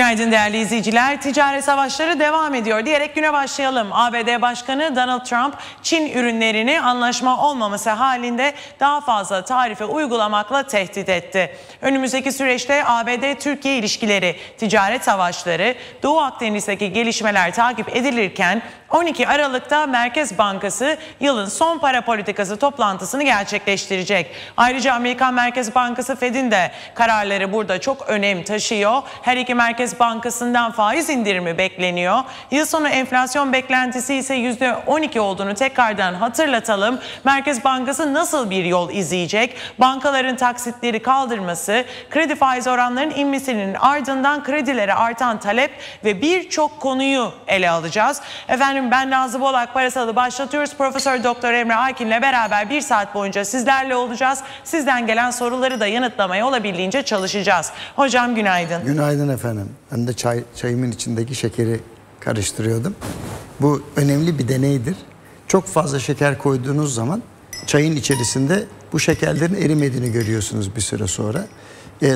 Günaydın değerli izleyiciler. Ticaret savaşları devam ediyor diyerek güne başlayalım. ABD Başkanı Donald Trump, Çin ürünlerini anlaşma olmaması halinde daha fazla tarife uygulamakla tehdit etti. Önümüzdeki süreçte ABD-Türkiye ilişkileri, ticaret savaşları, Doğu Akdeniz'deki gelişmeler takip edilirken 12 Aralık'ta Merkez Bankası yılın son para politikası toplantısını gerçekleştirecek. Ayrıca Amerikan Merkez Bankası Fed'in de kararları burada çok önem taşıyor. Her iki Merkez Bankası'ndan faiz indirimi bekleniyor. Yıl sonu enflasyon beklentisi ise %12 olduğunu tekrardan hatırlatalım. Merkez Bankası nasıl bir yol izleyecek? Bankaların taksitleri kaldırması, kredi faiz oranlarının inmesinin ardından kredilere artan talep ve birçok konuyu ele alacağız. Efendim, ben Nazlı Bolak, Parasal'ı başlatıyoruz. Profesör Doktor Emre Alkin'le beraber bir saat boyunca sizlerle olacağız. Sizden gelen soruları da yanıtlamaya olabildiğince çalışacağız. Hocam günaydın. Günaydın efendim. Ben de çayımın içindeki şekeri karıştırıyordum. Bu önemli bir deneydir. Çok fazla şeker koyduğunuz zaman çayın içerisinde bu şekerlerin erimediğini görüyorsunuz bir süre sonra.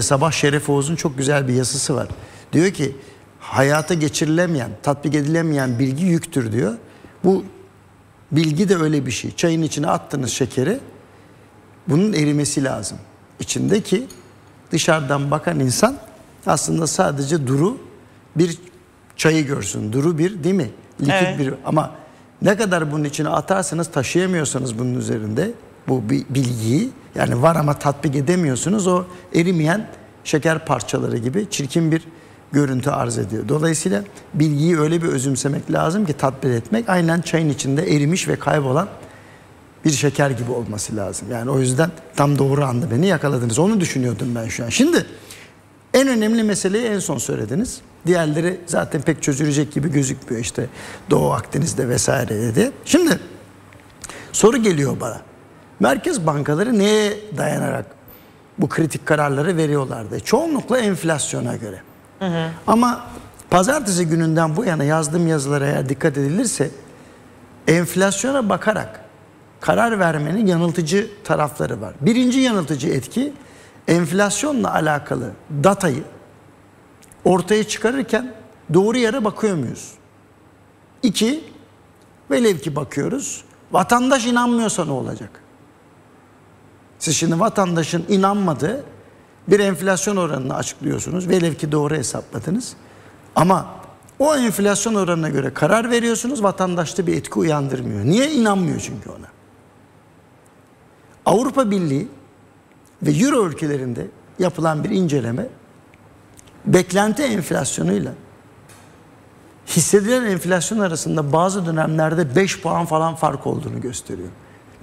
Sabah Şeref Oğuz'un çok güzel bir yazısı var. Diyor ki hayata geçirilemeyen, tatbik edilemeyen bilgi yüktür diyor. Bu bilgi de öyle bir şey. Çayın içine attığınız şekeri, bunun erimesi lazım. İçindeki dışarıdan bakan insan aslında sadece duru bir çayı görsün. Duru bir, değil mi? Likit, evet. Bir. Ama ne kadar bunun içine atarsanız, taşıyamıyorsanız bunun üzerinde bu bilgiyi, yani var ama tatbik edemiyorsunuz, o erimeyen şeker parçaları gibi çirkin bir görüntü arz ediyor. Dolayısıyla bilgiyi öyle bir özümsemek lazım ki tatbik etmek, aynen çayın içinde erimiş ve kaybolan bir şeker gibi olması lazım. Yani o yüzden tam doğru anda beni yakaladınız. Onu düşünüyordum ben şu an. Şimdi en önemli meseleyi en son söylediniz. Diğerleri zaten pek çözülecek gibi gözükmüyor, işte Doğu Akdeniz'de vesaire dedi. Şimdi soru geliyor bana. Merkez bankaları neye dayanarak bu kritik kararları veriyorlardı? Çoğunlukla enflasyona göre. Hı hı. Ama pazartesi gününden bu yana yazdığım yazılara eğer dikkat edilirse, enflasyona bakarak karar vermenin yanıltıcı tarafları var. Birinci yanıltıcı etki, enflasyonla alakalı datayı ortaya çıkarırken doğru yere bakıyor muyuz? İki, velev ki bakıyoruz, vatandaş inanmıyorsa ne olacak? Siz şimdi vatandaşın inanmadığı bir enflasyon oranını açıklıyorsunuz. Velev ki doğru hesapladınız. Ama o enflasyon oranına göre karar veriyorsunuz. Vatandaşta bir etki uyandırmıyor. Niye? İnanmıyor çünkü ona. Avrupa Birliği ve Euro ülkelerinde yapılan bir inceleme, beklenti enflasyonuyla hissedilen enflasyon arasında bazı dönemlerde 5 puan falan fark olduğunu gösteriyor.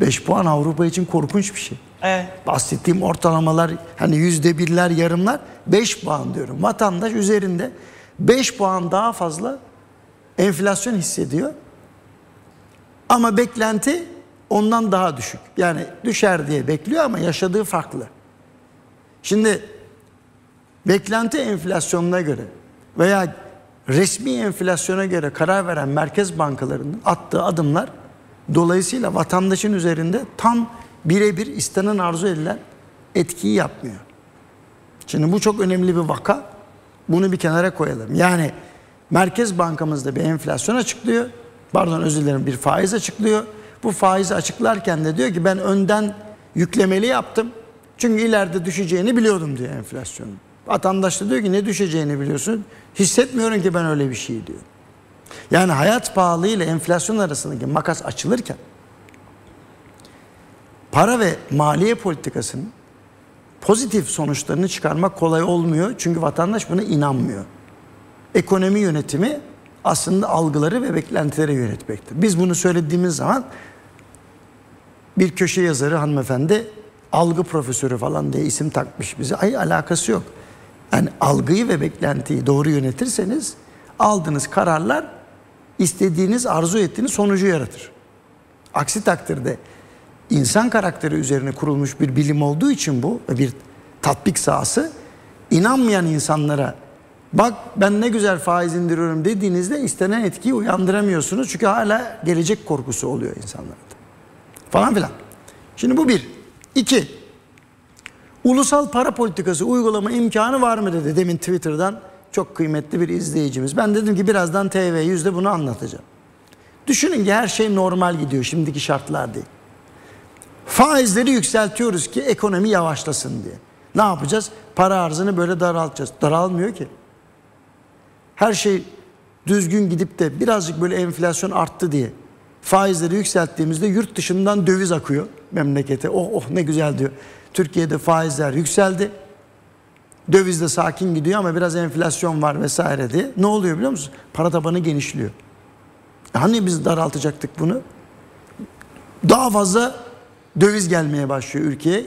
5 puan Avrupa için korkunç bir şey. Evet. Bahsettiğim ortalamalar, hani %1'ler, yarımlar, 5 puan diyorum. Vatandaş üzerinde 5 puan daha fazla enflasyon hissediyor. Ama beklenti ondan daha düşük. Yani düşer diye bekliyor ama yaşadığı farklı. Şimdi beklenti enflasyonuna göre veya resmi enflasyona göre karar veren merkez bankalarının attığı adımlar dolayısıyla vatandaşın üzerinde tam birebir istenen, arzu edilen etkiyi yapmıyor. Şimdi bu çok önemli bir vaka. Bunu bir kenara koyalım. Yani merkez bankamızda bir enflasyon açıklıyor. Pardon, özür dilerim, bir faiz açıklıyor. Bu faizi açıklarken de diyor ki ben önden yüklemeli yaptım. Çünkü ileride düşeceğini biliyordum diyor enflasyonun. Vatandaş da diyor ki ne düşeceğini biliyorsun? Hissetmiyorum ki ben öyle bir şey diyor. Yani hayat pahalı ile enflasyon arasındaki makas açılırken para ve maliye politikasının pozitif sonuçlarını çıkarmak kolay olmuyor. Çünkü vatandaş buna inanmıyor. Ekonomi yönetimi aslında algıları ve beklentileri yönetmektir. Biz bunu söylediğimiz zaman bir köşe yazarı hanımefendi algı profesörü falan diye isim takmış bize. Ay, alakası yok. Yani algıyı ve beklentiyi doğru yönetirseniz aldığınız kararlar istediğiniz, arzu ettiğiniz sonucu yaratır. Aksi takdirde insan karakteri üzerine kurulmuş bir bilim olduğu için bu bir tatbik sahası. İnanmayan insanlara bak ben ne güzel faiz indiriyorum dediğinizde istenen etkiyi uyandıramıyorsunuz. Çünkü hala gelecek korkusu oluyor insanlarda. Falan filan. Şimdi bu bir. İki, ulusal para politikası uygulama imkanı var mı dedi demin Twitter'dan Çok kıymetli bir izleyicimiz. Ben dedim ki birazdan TV100'de bunu anlatacağım. Düşünün ki her şey normal gidiyor şimdiki şartlar değil. Faizleri yükseltiyoruz ki ekonomi yavaşlasın diye. Ne yapacağız? Para arzını böyle daraltacağız. Daralmıyor ki. Her şey düzgün gidip de birazcık böyle enflasyon arttı diye faizleri yükselttiğimizde yurt dışından döviz akıyor memlekete. Oh oh ne güzel diyor. Türkiye'de faizler yükseldi. Döviz de sakin gidiyor ama biraz enflasyon var vesaire diye. Ne oluyor biliyor musunuz? Para tabanı genişliyor. Hani biz daraltacaktık bunu? Daha fazla döviz gelmeye başlıyor ülkeye.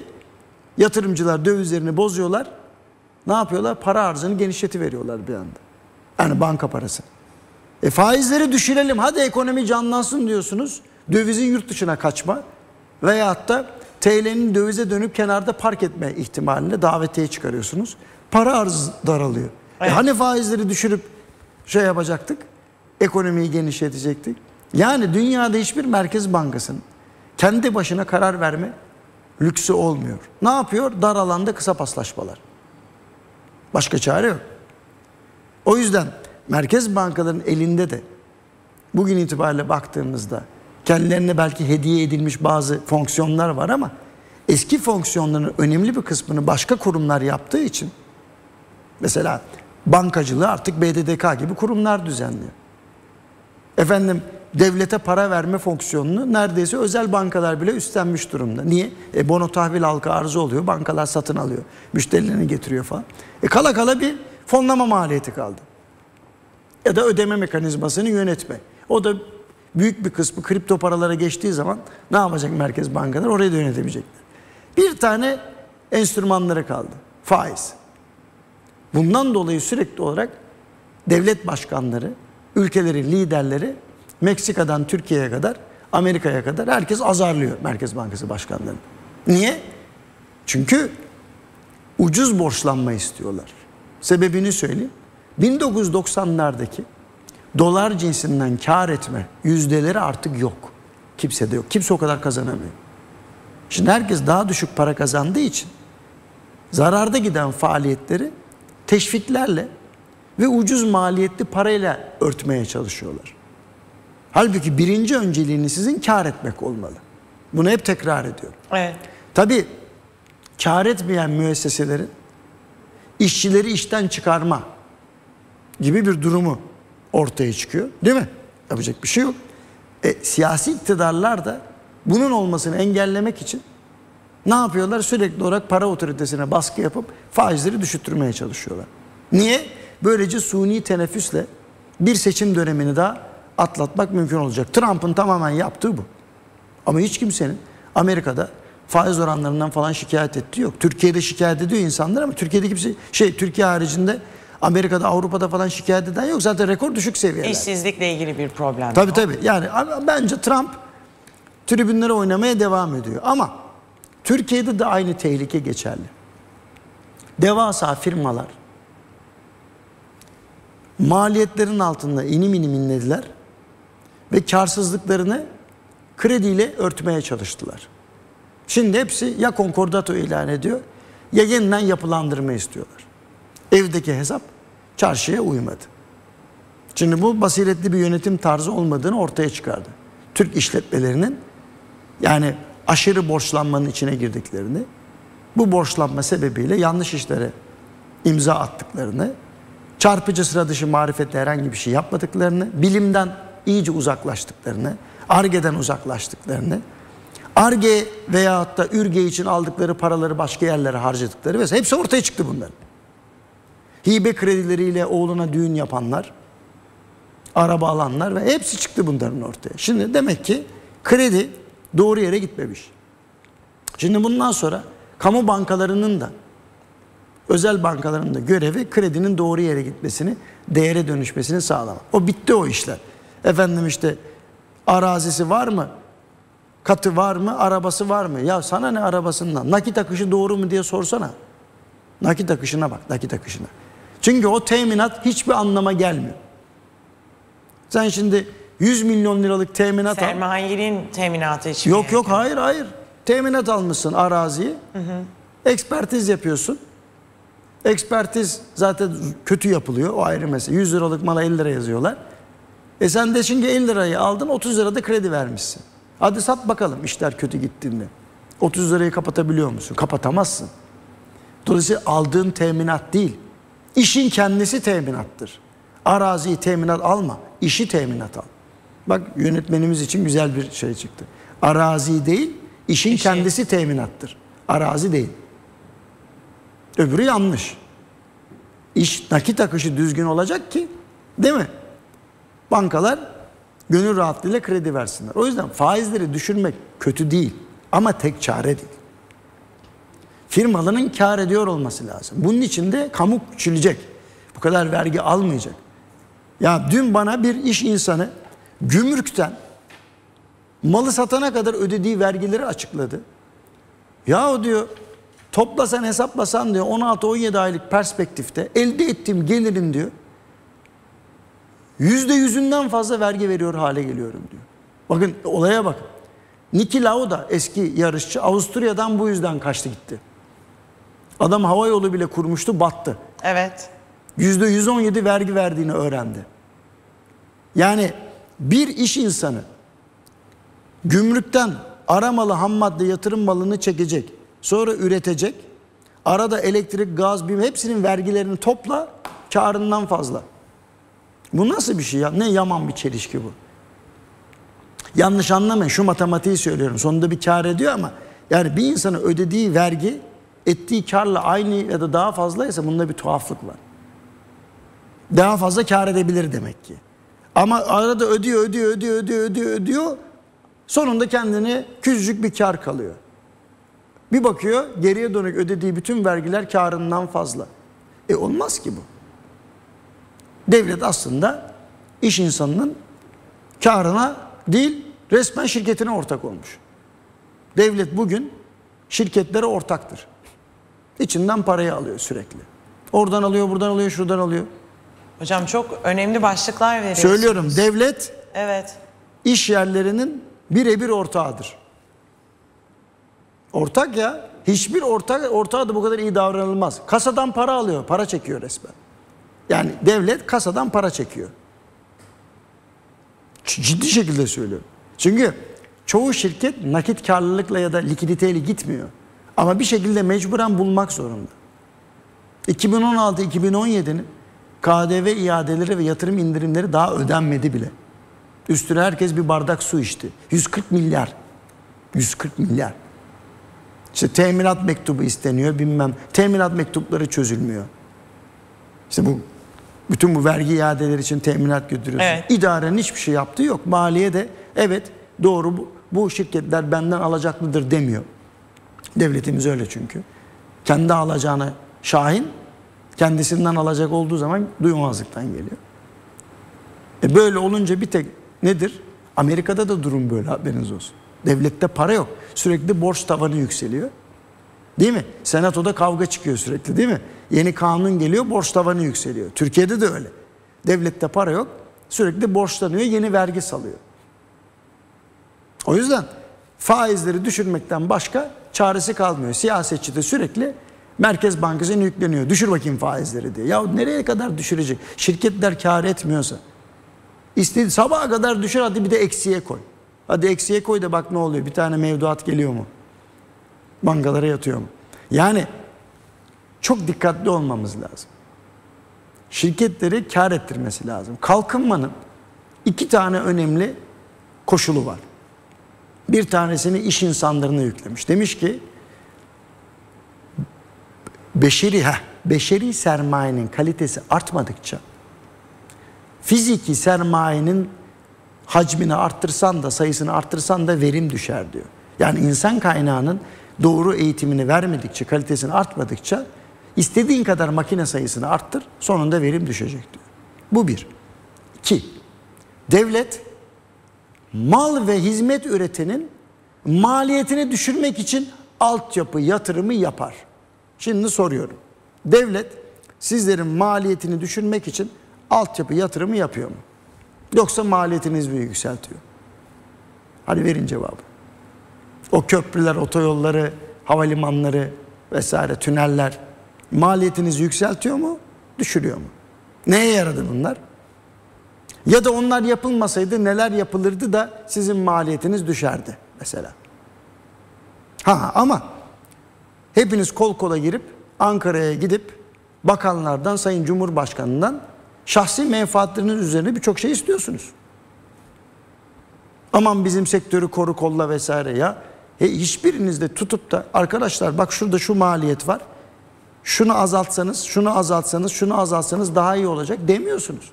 Yatırımcılar dövizlerini bozuyorlar. Ne yapıyorlar? Para arzını genişletiveriyorlar bir anda. Yani banka parası. Faizleri düşürelim hadi ekonomi canlansın diyorsunuz. Dövizin yurt dışına kaçma veyahut da TL'nin dövize dönüp kenarda park etme ihtimalini davetiye çıkarıyorsunuz. Para arzı daralıyor. Hani faizleri düşürüp şey yapacaktık, ekonomiyi genişletecektik. Yani dünyada hiçbir merkez bankasının kendi başına karar verme lüksü olmuyor. Ne yapıyor? Dar alanda kısa paslaşmalar. Başka çare yok. O yüzden merkez bankaların elinde de bugün itibariyle baktığımızda kendilerine belki hediye edilmiş bazı fonksiyonlar var ama eski fonksiyonların önemli bir kısmını başka kurumlar yaptığı için mesela bankacılığı artık BDDK gibi kurumlar düzenliyor. Efendim devlete para verme fonksiyonunu neredeyse özel bankalar bile üstlenmiş durumda. Niye? Bono tahvil halka arzı oluyor, bankalar satın alıyor, müşterilerini getiriyor falan. Kala kala bir fonlama maliyeti kaldı. Ya da ödeme mekanizmasını yönetme. O da büyük bir kısmı kripto paralara geçtiği zaman ne yapacak merkez bankalar? Orayı da yönetemeyecekler. Bir tane enstrümanları kaldı. Faiz. Bundan dolayı sürekli olarak devlet başkanları, ülkelerin liderleri Meksika'dan Türkiye'ye kadar, Amerika'ya kadar herkes azarlıyor Merkez Bankası başkanlarını. Niye? Çünkü ucuz borçlanma istiyorlar. Sebebini söyleyeyim. 1990'lardaki dolar cinsinden kar etme yüzdeleri artık yok. Kimse de yok. Kimse o kadar kazanamıyor. Şimdi herkes daha düşük para kazandığı için zararda giden faaliyetleri teşviklerle ve ucuz maliyetli parayla örtmeye çalışıyorlar. Halbuki birinci önceliğini sizin kar etmek olmalı. Bunu hep tekrar ediyorum. Evet. Tabii kar etmeyen müesseselerin işçileri işten çıkarma gibi bir durumu ortaya çıkıyor. Değil mi? Yapacak bir şey yok. Siyasi iktidarlar da bunun olmasını engellemek için ne yapıyorlar? Sürekli olarak para otoritesine baskı yapıp faizleri düşürtmeye çalışıyorlar. Niye? Böylece suni teneffüsle bir seçim dönemini daha atlatmak mümkün olacak. Trump'ın tamamen yaptığı bu. Ama hiç kimsenin Amerika'da faiz oranlarından falan şikayet ettiği yok. Türkiye'de şikayet ediyor insanlar ama Türkiye'de kimse Türkiye haricinde Amerika'da, Avrupa'da falan şikayet eden yok. Zaten rekor düşük seviyeler. İşsizlikle ilgili bir problem. Tabii tabii. Yani bence Trump tribünlere oynamaya devam ediyor. Ama Türkiye'de de aynı tehlike geçerli. Devasa firmalar maliyetlerin altında inim inim inlediler ve kârsızlıklarını krediyle örtmeye çalıştılar. Şimdi hepsi ya konkordato ilan ediyor ya yeniden yapılandırma istiyorlar. Evdeki hesap çarşıya uymadı. Şimdi bu basiretli bir yönetim tarzı olmadığını ortaya çıkardı. Türk işletmelerinin yani aşırı borçlanmanın içine girdiklerini, bu borçlanma sebebiyle yanlış işlere imza attıklarını, çarpıcı sıra dışı marifetle herhangi bir şey yapmadıklarını, bilimden iyice uzaklaştıklarını, Ar-Ge'den uzaklaştıklarını, Ar-Ge veyahut da Ür-Ge için aldıkları paraları başka yerlere harcadıkları vesaire. Hepsi ortaya çıktı bunların. Hibe kredileriyle oğluna düğün yapanlar, araba alanlar ve hepsi çıktı bunların ortaya. Şimdi demek ki kredi doğru yere gitmemiş. Şimdi bundan sonra kamu bankalarının da özel bankaların da görevi kredinin doğru yere gitmesini, değere dönüşmesini sağlamak. O bitti o işler. Efendim işte arazisi var mı? Katı var mı? Arabası var mı? Ya sana ne arabasından? Nakit akışı doğru mu diye sorsana. Nakit akışına bak, nakit akışına. Çünkü o teminat hiçbir anlama gelmiyor. Sen şimdi 100 milyon liralık teminat al. Sermayenin teminatı için. Yok yok hayır hayır. Teminat almışsın araziyi. Ekspertiz yapıyorsun. Ekspertiz zaten kötü yapılıyor, o ayrı mesele. 100 liralık mala 50 lira yazıyorlar. E sen de şimdi 50 lirayı aldın, 30 lirada kredi vermişsin. Hadi sat bakalım işler kötü gittiğinde. 30 lirayı kapatabiliyor musun? Kapatamazsın. Dolayısıyla aldığın teminat değil, işin kendisi teminattır. Araziyi teminat alma, işi teminat al. Bak yönetmenimiz için güzel bir şey çıktı. Arazi değil, işin kendisi teminattır. Arazi değil. Öbürü yanlış. İş, nakit akışı düzgün olacak ki, değil mi? Bankalar gönül rahatlığıyla kredi versinler. O yüzden faizleri düşürmek kötü değil ama tek çare değil. Firmaların kar ediyor olması lazım. Bunun için de kamu küçülecek. Bu kadar vergi almayacak. Ya dün bana bir iş insanı gümrükten malı satana kadar ödediği vergileri açıkladı. Yahu diyor, toplasan hesaplasan diyor 16-17 aylık perspektifte elde ettiğim gelirin diyor %100'ünden fazla vergi veriyor hale geliyorum diyor. Bakın olaya bakın. Niki Lauda eski yarışçı Avusturya'dan bu yüzden kaçtı gitti. Adam havayolu bile kurmuştu, battı. Evet. %117 vergi verdiğini öğrendi. Yani bir iş insanı gümrükten aramalı hammadde yatırım malını çekecek. Sonra üretecek. Arada elektrik, gaz, BİM hepsinin vergilerini topla, karından fazla. Bu nasıl bir şey ya? Ne yaman bir çelişki bu. Yanlış anlamayın, şu matematiği söylüyorum. Sonunda bir kar ediyor ama yani bir insana ödediği vergi ettiği karla aynı ya da daha fazlaysa bunda bir tuhaflık var. Daha fazla kar edebilir demek ki. Ama arada ödüyor. Sonunda kendini küçücük bir kar kalıyor. Bir bakıyor geriye dönük ödediği bütün vergiler karından fazla. E olmaz ki bu. Devlet aslında iş insanının karına değil resmen şirketine ortak olmuş. Devlet bugün şirketlere ortaktır. İçinden parayı alıyor sürekli. Oradan alıyor, buradan alıyor, şuradan alıyor. Hocam çok önemli başlıklar veriyorsunuz. Söylüyorum, devlet iş yerlerinin birebir ortağıdır. Ortak ya. Hiçbir ortağa da bu kadar iyi davranılmaz. Kasadan para alıyor, para çekiyor resmen. Yani devlet kasadan para çekiyor. Ciddi şekilde söylüyorum. Çünkü çoğu şirket nakit karlılıkla ya da likiditeyle gitmiyor. Ama bir şekilde mecburen bulmak zorunda. 2016-2017'nin KDV iadeleri ve yatırım indirimleri daha ödenmedi bile. Üstüne herkes bir bardak su içti. 140 milyar. 140 milyar. İşte teminat mektubu isteniyor, bilmem. Teminat mektupları çözülmüyor. İşte bu bütün bu vergi iadeleri için teminat götürüyorsun. Evet. İdarenin hiçbir şey yaptığı yok. Maliye de evet doğru bu şirketler benden alacaklıdır demiyor. Devletimiz öyle çünkü. Kendi alacağını şahin, kendisinden alacak olduğu zaman duymazlıktan geliyor. E böyle olunca bir tek nedir? Amerika'da da durum böyle, haberiniz olsun. Devlette para yok. Sürekli borç tavanı yükseliyor. Değil mi? Senatoda kavga çıkıyor sürekli, değil mi? Yeni kanun geliyor, borç tavanı yükseliyor. Türkiye'de de öyle. Devlette para yok. Sürekli borçlanıyor, yeni vergi salıyor. O yüzden faizleri düşürmekten başka çaresi kalmıyor. Siyasetçi de sürekli Merkez Bankası'na yükleniyor. Düşür bakayım faizleri diye. Ya nereye kadar düşürecek? Şirketler kar etmiyorsa. Sabaha kadar düşür, hadi bir de eksiye koy. Hadi eksiye koy da bak ne oluyor? Bir tane mevduat geliyor mu? Bankalara yatıyor mu? Yani çok dikkatli olmamız lazım. Şirketleri kar ettirmesi lazım. Kalkınmanın iki tane önemli koşulu var. Bir tanesini iş insanlarına yüklemiş. Demiş ki beşeri sermayenin kalitesi artmadıkça fiziki sermayenin hacmini arttırsan da sayısını arttırsan da verim düşer diyor. Yani insan kaynağının doğru eğitimini vermedikçe, kalitesini artmadıkça istediğin kadar makine sayısını arttır, sonunda verim düşecek diyor. Bu bir. İki, devlet mal ve hizmet üretenin maliyetini düşürmek için altyapı yatırımı yapar. Şimdi soruyorum. Devlet sizlerin maliyetini düşürmek için altyapı yatırımı yapıyor mu? Yoksa maliyetinizi mi yükseltiyor? Hadi verin cevabı. O köprüler, otoyolları, havalimanları vesaire, tüneller, maliyetinizi yükseltiyor mu, düşürüyor mu? Neye yaradı bunlar? Ya da onlar yapılmasaydı neler yapılırdı da sizin maliyetiniz düşerdi mesela. Ha, ama hepiniz kol kola girip Ankara'ya gidip bakanlardan, Sayın Cumhurbaşkanı'ndan şahsi menfaatleriniz üzerine birçok şey istiyorsunuz. Aman bizim sektörü koru kolla vesaire ya. Hiçbiriniz de tutup da arkadaşlar bak şurada şu maliyet var. Şunu azaltsanız, şunu azaltsanız, şunu azaltsanız daha iyi olacak demiyorsunuz.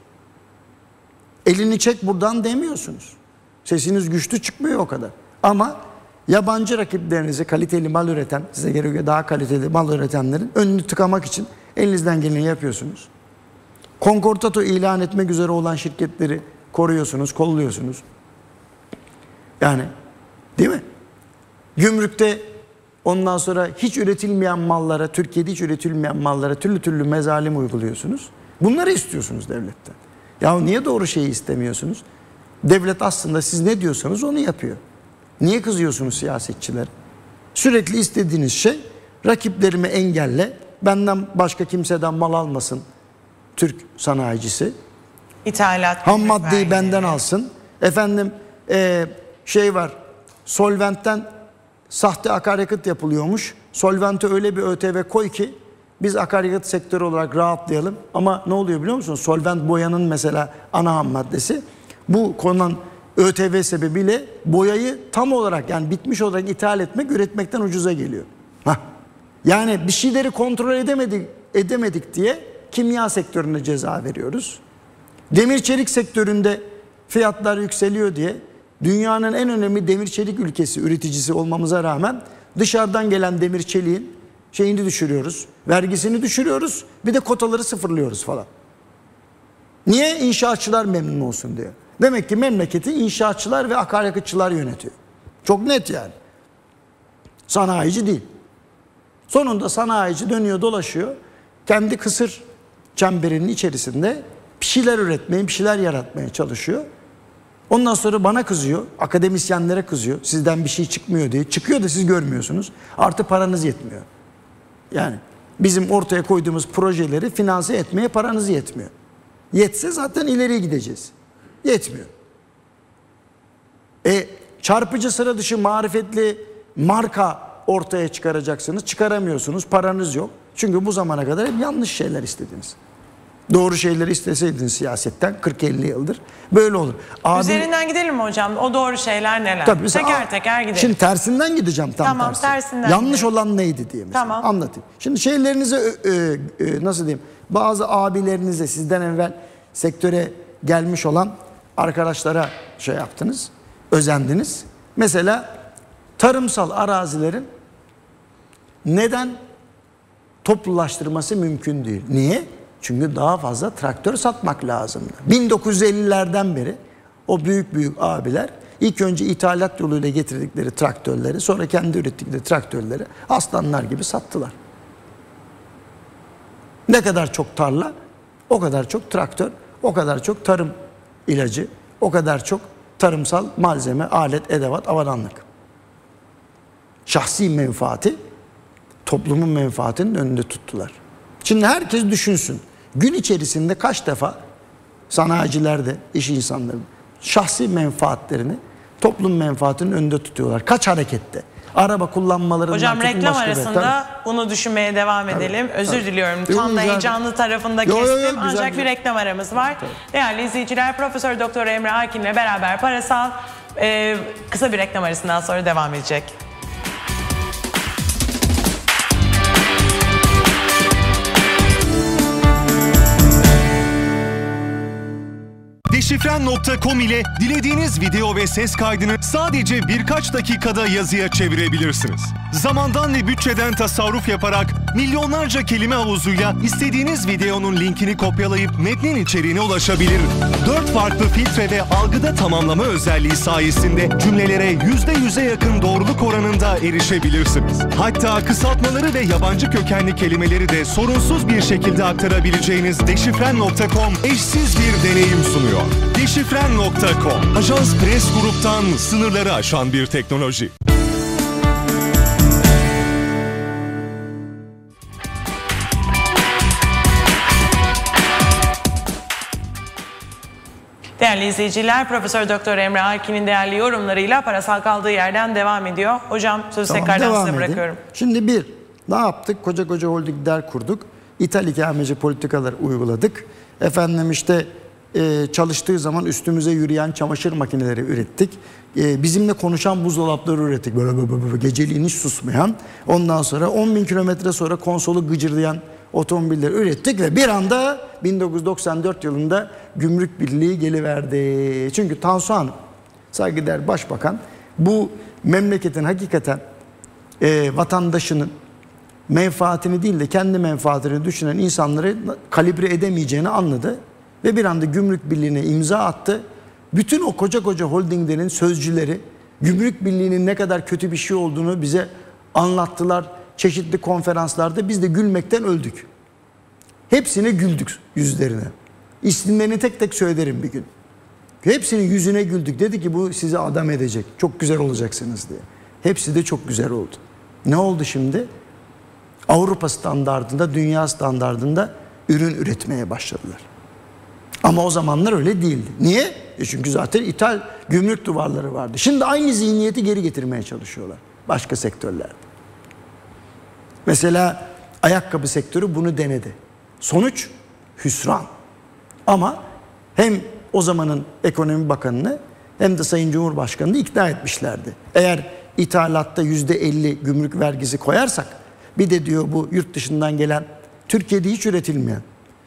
Elini çek buradan demiyorsunuz. Sesiniz güçlü çıkmıyor o kadar. Ama yabancı rakiplerinizi, kaliteli mal üreten, size göre daha kaliteli mal üretenlerin önünü tıkamak için elinizden geleni yapıyorsunuz. Konkordato ilan etmek üzere olan şirketleri koruyorsunuz, kolluyorsunuz. Yani değil mi? Gümrükte ondan sonra hiç üretilmeyen mallara, Türkiye'de hiç üretilmeyen mallara türlü türlü mezalim uyguluyorsunuz. Bunları istiyorsunuz devletten. Ya niye doğru şeyi istemiyorsunuz? Devlet aslında siz ne diyorsanız onu yapıyor. Niye kızıyorsunuz siyasetçiler? Sürekli istediğiniz şey rakiplerimi engelle, benden başka kimseden mal almasın Türk sanayicisi. İthalat. Ham maddeyi benden alsın. Efendim şey var, solventten sahte akaryakıt yapılıyormuş. Solvente öyle bir ÖTV koy ki biz akaryakıt sektörü olarak rahatlayalım. Ama ne oluyor biliyor musunuz? Solvent boyanın mesela ana ham maddesi. Bu konudan ÖTV sebebiyle boyayı tam olarak yani bitmiş olarak ithal etmek üretmekten ucuza geliyor. Hah. Yani bir şeyleri kontrol edemedik diye kimya sektörüne ceza veriyoruz. Demir çelik sektöründe fiyatlar yükseliyor diye dünyanın en önemli demir çelik ülkesi üreticisi olmamıza rağmen dışarıdan gelen demir çeliğin şeyini düşürüyoruz, vergisini düşürüyoruz, bir de kotaları sıfırlıyoruz falan. Niye? İnşaatçılar memnun olsun diye. Demek ki memleketi inşaatçılar ve akaryakıtçılar yönetiyor. Çok net yani. Sanayici değil. Sonunda sanayici dönüyor dolaşıyor. Kendi kısır çemberinin içerisinde bir şeyler üretmeye, bir şeyler yaratmaya çalışıyor. Ondan sonra bana kızıyor, akademisyenlere kızıyor. Sizden bir şey çıkmıyor diye. Çıkıyor da siz görmüyorsunuz. Artı paranız yetmiyor. Yani bizim ortaya koyduğumuz projeleri finanse etmeye paranız yetmiyor. Yetse zaten ileriye gideceğiz. Yetmiyor. Çarpıcı sıra dışı marifetli marka ortaya çıkaracaksınız. Çıkaramıyorsunuz. Paranız yok. Çünkü bu zamana kadar hep yanlış şeyler istediniz. Doğru şeyleri isteseydiniz siyasetten 40-50 yıldır. Böyle olur. Üzerinden gidelim mi hocam? O doğru şeyler neler? Tabii mesela, teker gidelim. Şimdi tersinden gideceğim tam tamam, tersinden. Yanlış gidelim. Olan neydi diye mesela. Tamam. Anlatayım. Şimdi şeylerinize nasıl diyeyim? Bazı abilerinize sizden evvel sektöre gelmiş olan arkadaşlara şey yaptınız, özendiniz. Mesela tarımsal arazilerin neden toplulaştırması mümkün değil? Niye? Çünkü daha fazla traktör satmak lazımdı. 1950'lerden beri o büyük abiler ilk önce ithalat yoluyla getirdikleri traktörleri, sonra kendi ürettikleri traktörleri aslanlar gibi sattılar. Ne kadar çok tarla, o kadar çok traktör, o kadar çok tarım ilacı, o kadar çok tarımsal malzeme, alet, edevat, avadanlık. Şahsi menfaati, toplumun menfaatinin önünde tuttular. Şimdi herkes düşünsün. Gün içerisinde kaç defa sanayiciler de, iş insanları da şahsi menfaatlerini toplum menfaatinin önünde tutuyorlar. Kaç harekette? Araba kullanmalarından tutun başka. Hocam reklam arasında bunu düşünmeye devam edelim. Tabii, özür diliyorum. Tam da heyecanlı tarafında kestim. Ancak bir reklam aramız var. Tabii. Değerli izleyiciler, Profesör Doktor Emre Alkin'le beraber parasal kısa bir reklam arasından sonra devam edecek. Deşifren.com ile dilediğiniz video ve ses kaydını sadece birkaç dakikada yazıya çevirebilirsiniz. Zamandan ve bütçeden tasarruf yaparak milyonlarca kelime havuzuyla istediğiniz videonun linkini kopyalayıp metnin içeriğine ulaşabilir. 4 farklı filtre ve algıda tamamlama özelliği sayesinde cümlelere %100'e yakın doğruluk oranında erişebilirsiniz. Hatta kısaltmaları ve yabancı kökenli kelimeleri de sorunsuz bir şekilde aktarabileceğiniz Deşifren.com eşsiz bir deneyim sunuyor. Deşifren.com, Ajans Press Grup'tan sınırları aşan bir teknoloji. Değerli izleyiciler, Profesör Doktor Emre Alkin'in değerli yorumlarıyla parasal kaldığı yerden devam ediyor. Hocam sözü tekrardan size bırakıyorum. Şimdi bir, ne yaptık? Koca holdingler kurduk. İthal ikameci politikalar uyguladık. Efendim işte çalıştığı zaman üstümüze yürüyen çamaşır makineleri ürettik. Bizimle konuşan buzdolapları ürettik. Böyle geceliğin hiç susmayan. Ondan sonra 10.000 kilometre sonra konsolu gıcırdayan otomobiller ürettik ve bir anda 1994 yılında Gümrük Birliği geliverdi. Çünkü Tansu Hanım, saygıdeğer başbakan, bu memleketin hakikaten vatandaşının menfaatini değil de kendi menfaatini düşünen insanları kalibre edemeyeceğini anladı. Ve bir anda Gümrük Birliği'ne imza attı. Bütün o koca holdinglerin sözcüleri Gümrük Birliği'nin ne kadar kötü bir şey olduğunu bize anlattılar. Çeşitli konferanslarda biz de gülmekten öldük. Hepsine güldük yüzlerine. İsimlerini tek tek söylerim bir gün. Hepsinin yüzüne güldük. Dedi ki bu sizi adam edecek. Çok güzel olacaksınız diye. Hepsi de çok güzel oldu. Ne oldu şimdi? Avrupa standardında, dünya standardında ürün üretmeye başladılar. Ama o zamanlar öyle değildi. Niye? Çünkü zaten ithal gümrük duvarları vardı. Şimdi aynı zihniyeti geri getirmeye çalışıyorlar. Başka sektörlerde. Mesela ayakkabı sektörü bunu denedi. Sonuç hüsran. Ama hem o zamanın ekonomi bakanını hem de Sayın Cumhurbaşkanı'nı ikna etmişlerdi. Eğer ithalatta %50 gümrük vergisi koyarsak, bir de diyor bu yurt dışından gelen, Türkiye'de hiç üretilmeyen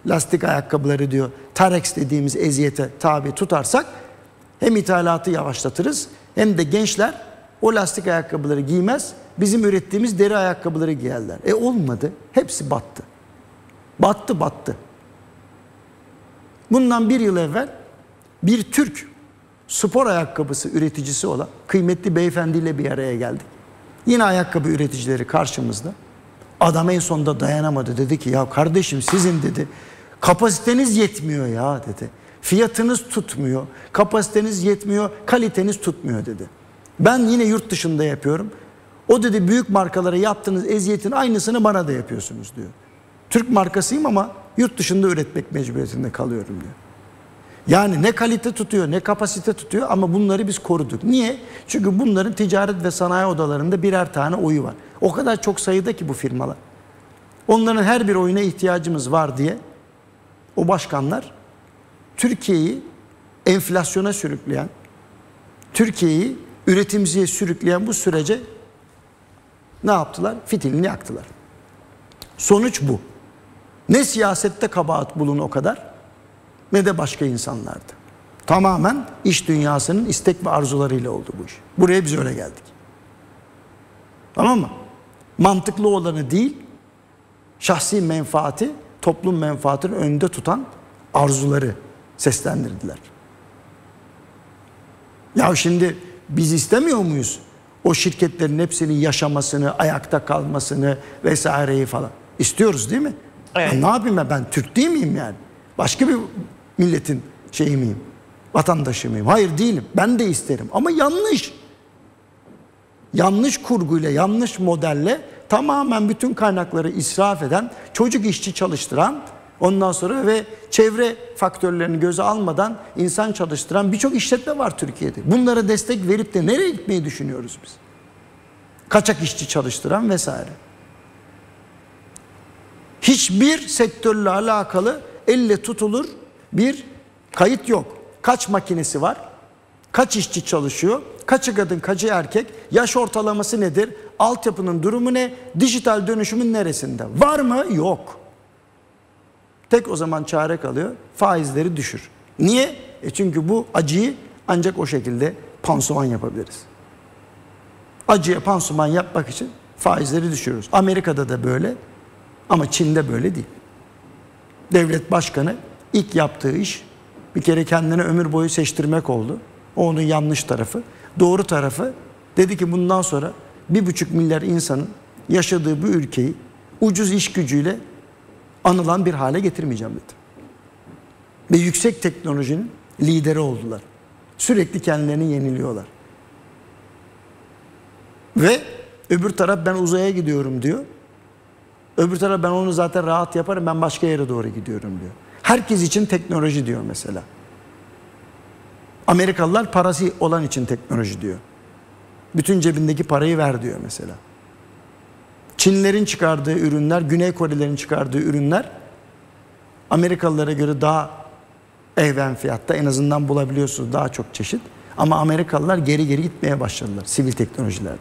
lastik ayakkabıları diyor Tarex dediğimiz eziyete tabi tutarsak hem ithalatı yavaşlatırız hem de gençler o lastik ayakkabıları giymez, bizim ürettiğimiz deri ayakkabıları giyerler. Olmadı. Hepsi battı. Battı. Bundan bir yıl evvel bir Türk spor ayakkabısı üreticisi olan kıymetli beyefendiyle bir araya geldik. Yine ayakkabı üreticileri karşımızda. Adam en sonunda dayanamadı. Dedi ki ya kardeşim sizin dedi kapasiteniz yetmiyor ya dedi. Fiyatınız tutmuyor. Kapasiteniz yetmiyor. Kaliteniz tutmuyor dedi. Ben yine yurt dışında yapıyorum. O dedi büyük markalara yaptığınız eziyetin aynısını bana da yapıyorsunuz diyor. Türk markasıyım ama yurt dışında üretmek mecburiyetinde kalıyorum diyor. Yani ne kalite tutuyor ne kapasite tutuyor ama bunları biz koruduk. Niye? Çünkü bunların ticaret ve sanayi odalarında birer tane oyu var. O kadar çok sayıda ki bu firmalar. Onların her bir oyuna ihtiyacımız var diye o başkanlar Türkiye'yi enflasyona sürükleyen, Türkiye'yi üretimciye sürükleyen bu sürece ne yaptılar? Fitilini yaktılar. Sonuç bu. Ne siyasette kabahat bulun o kadar ne de başka insanlardı. Tamamen iş dünyasının istek ve arzularıyla oldu bu iş. Buraya biz öyle geldik. Tamam mı? Mantıklı olanı değil, şahsi menfaati, toplum menfaatini önde tutan arzuları seslendirdiler. Ya şimdi biz istemiyor muyuz? O şirketlerin hepsinin yaşamasını, ayakta kalmasını vesaireyi falan. İstiyoruz değil mi? Evet. Ya ne yapayım ben? Türk değil miyim yani? Başka bir milletin şeyi miyim? Vatandaşı mıyım? Hayır değilim. Ben de isterim. Ama yanlış. Yanlış kurguyla, yanlış modelle tamamen bütün kaynakları israf eden, çocuk işçi çalıştıran, ondan sonra ve çevre faktörlerini göze almadan insan çalıştıran birçok işletme var Türkiye'de. Bunlara destek verip de nereye gitmeyi düşünüyoruz biz? Kaçak işçi çalıştıran vesaire. Hiçbir sektörle alakalı elle tutulur bir kayıt yok. Kaç makinesi var? Kaç işçi çalışıyor? Kaçı kadın, kaçı erkek? Yaş ortalaması nedir? Altyapının durumu ne? Dijital dönüşümün neresinde? Var mı? Yok. Tek o zaman çare kalıyor. Faizleri düşür. Niye? Çünkü bu acıyı ancak o şekilde pansuman yapabiliriz. Acıya pansuman yapmak için faizleri düşürüyoruz. Amerika'da da böyle ama Çin'de böyle değil. Devlet başkanı ilk yaptığı iş bir kere kendine ömür boyu seçtirmek oldu. O onun yanlış tarafı. Doğru tarafı dedi ki bundan sonra 1,5 milyar insanın yaşadığı bu ülkeyi ucuz iş gücüyle anılan bir hale getirmeyeceğim dedi. Ve yüksek teknolojinin lideri oldular. Sürekli kendilerini yeniliyorlar. Ve öbür taraf ben uzaya gidiyorum diyor. Öbür taraf ben onu zaten rahat yaparım ben başka yere doğru gidiyorum diyor. Herkes için teknoloji diyor mesela. Amerikalılar parası olan için teknoloji diyor. Bütün cebindeki parayı ver diyor mesela. Çinlerin çıkardığı ürünler, Güney Korelilerin çıkardığı ürünler Amerikalılara göre daha evven fiyatta, en azından bulabiliyorsunuz daha çok çeşit. Ama Amerikalılar geri geri gitmeye başladılar sivil teknolojilerde.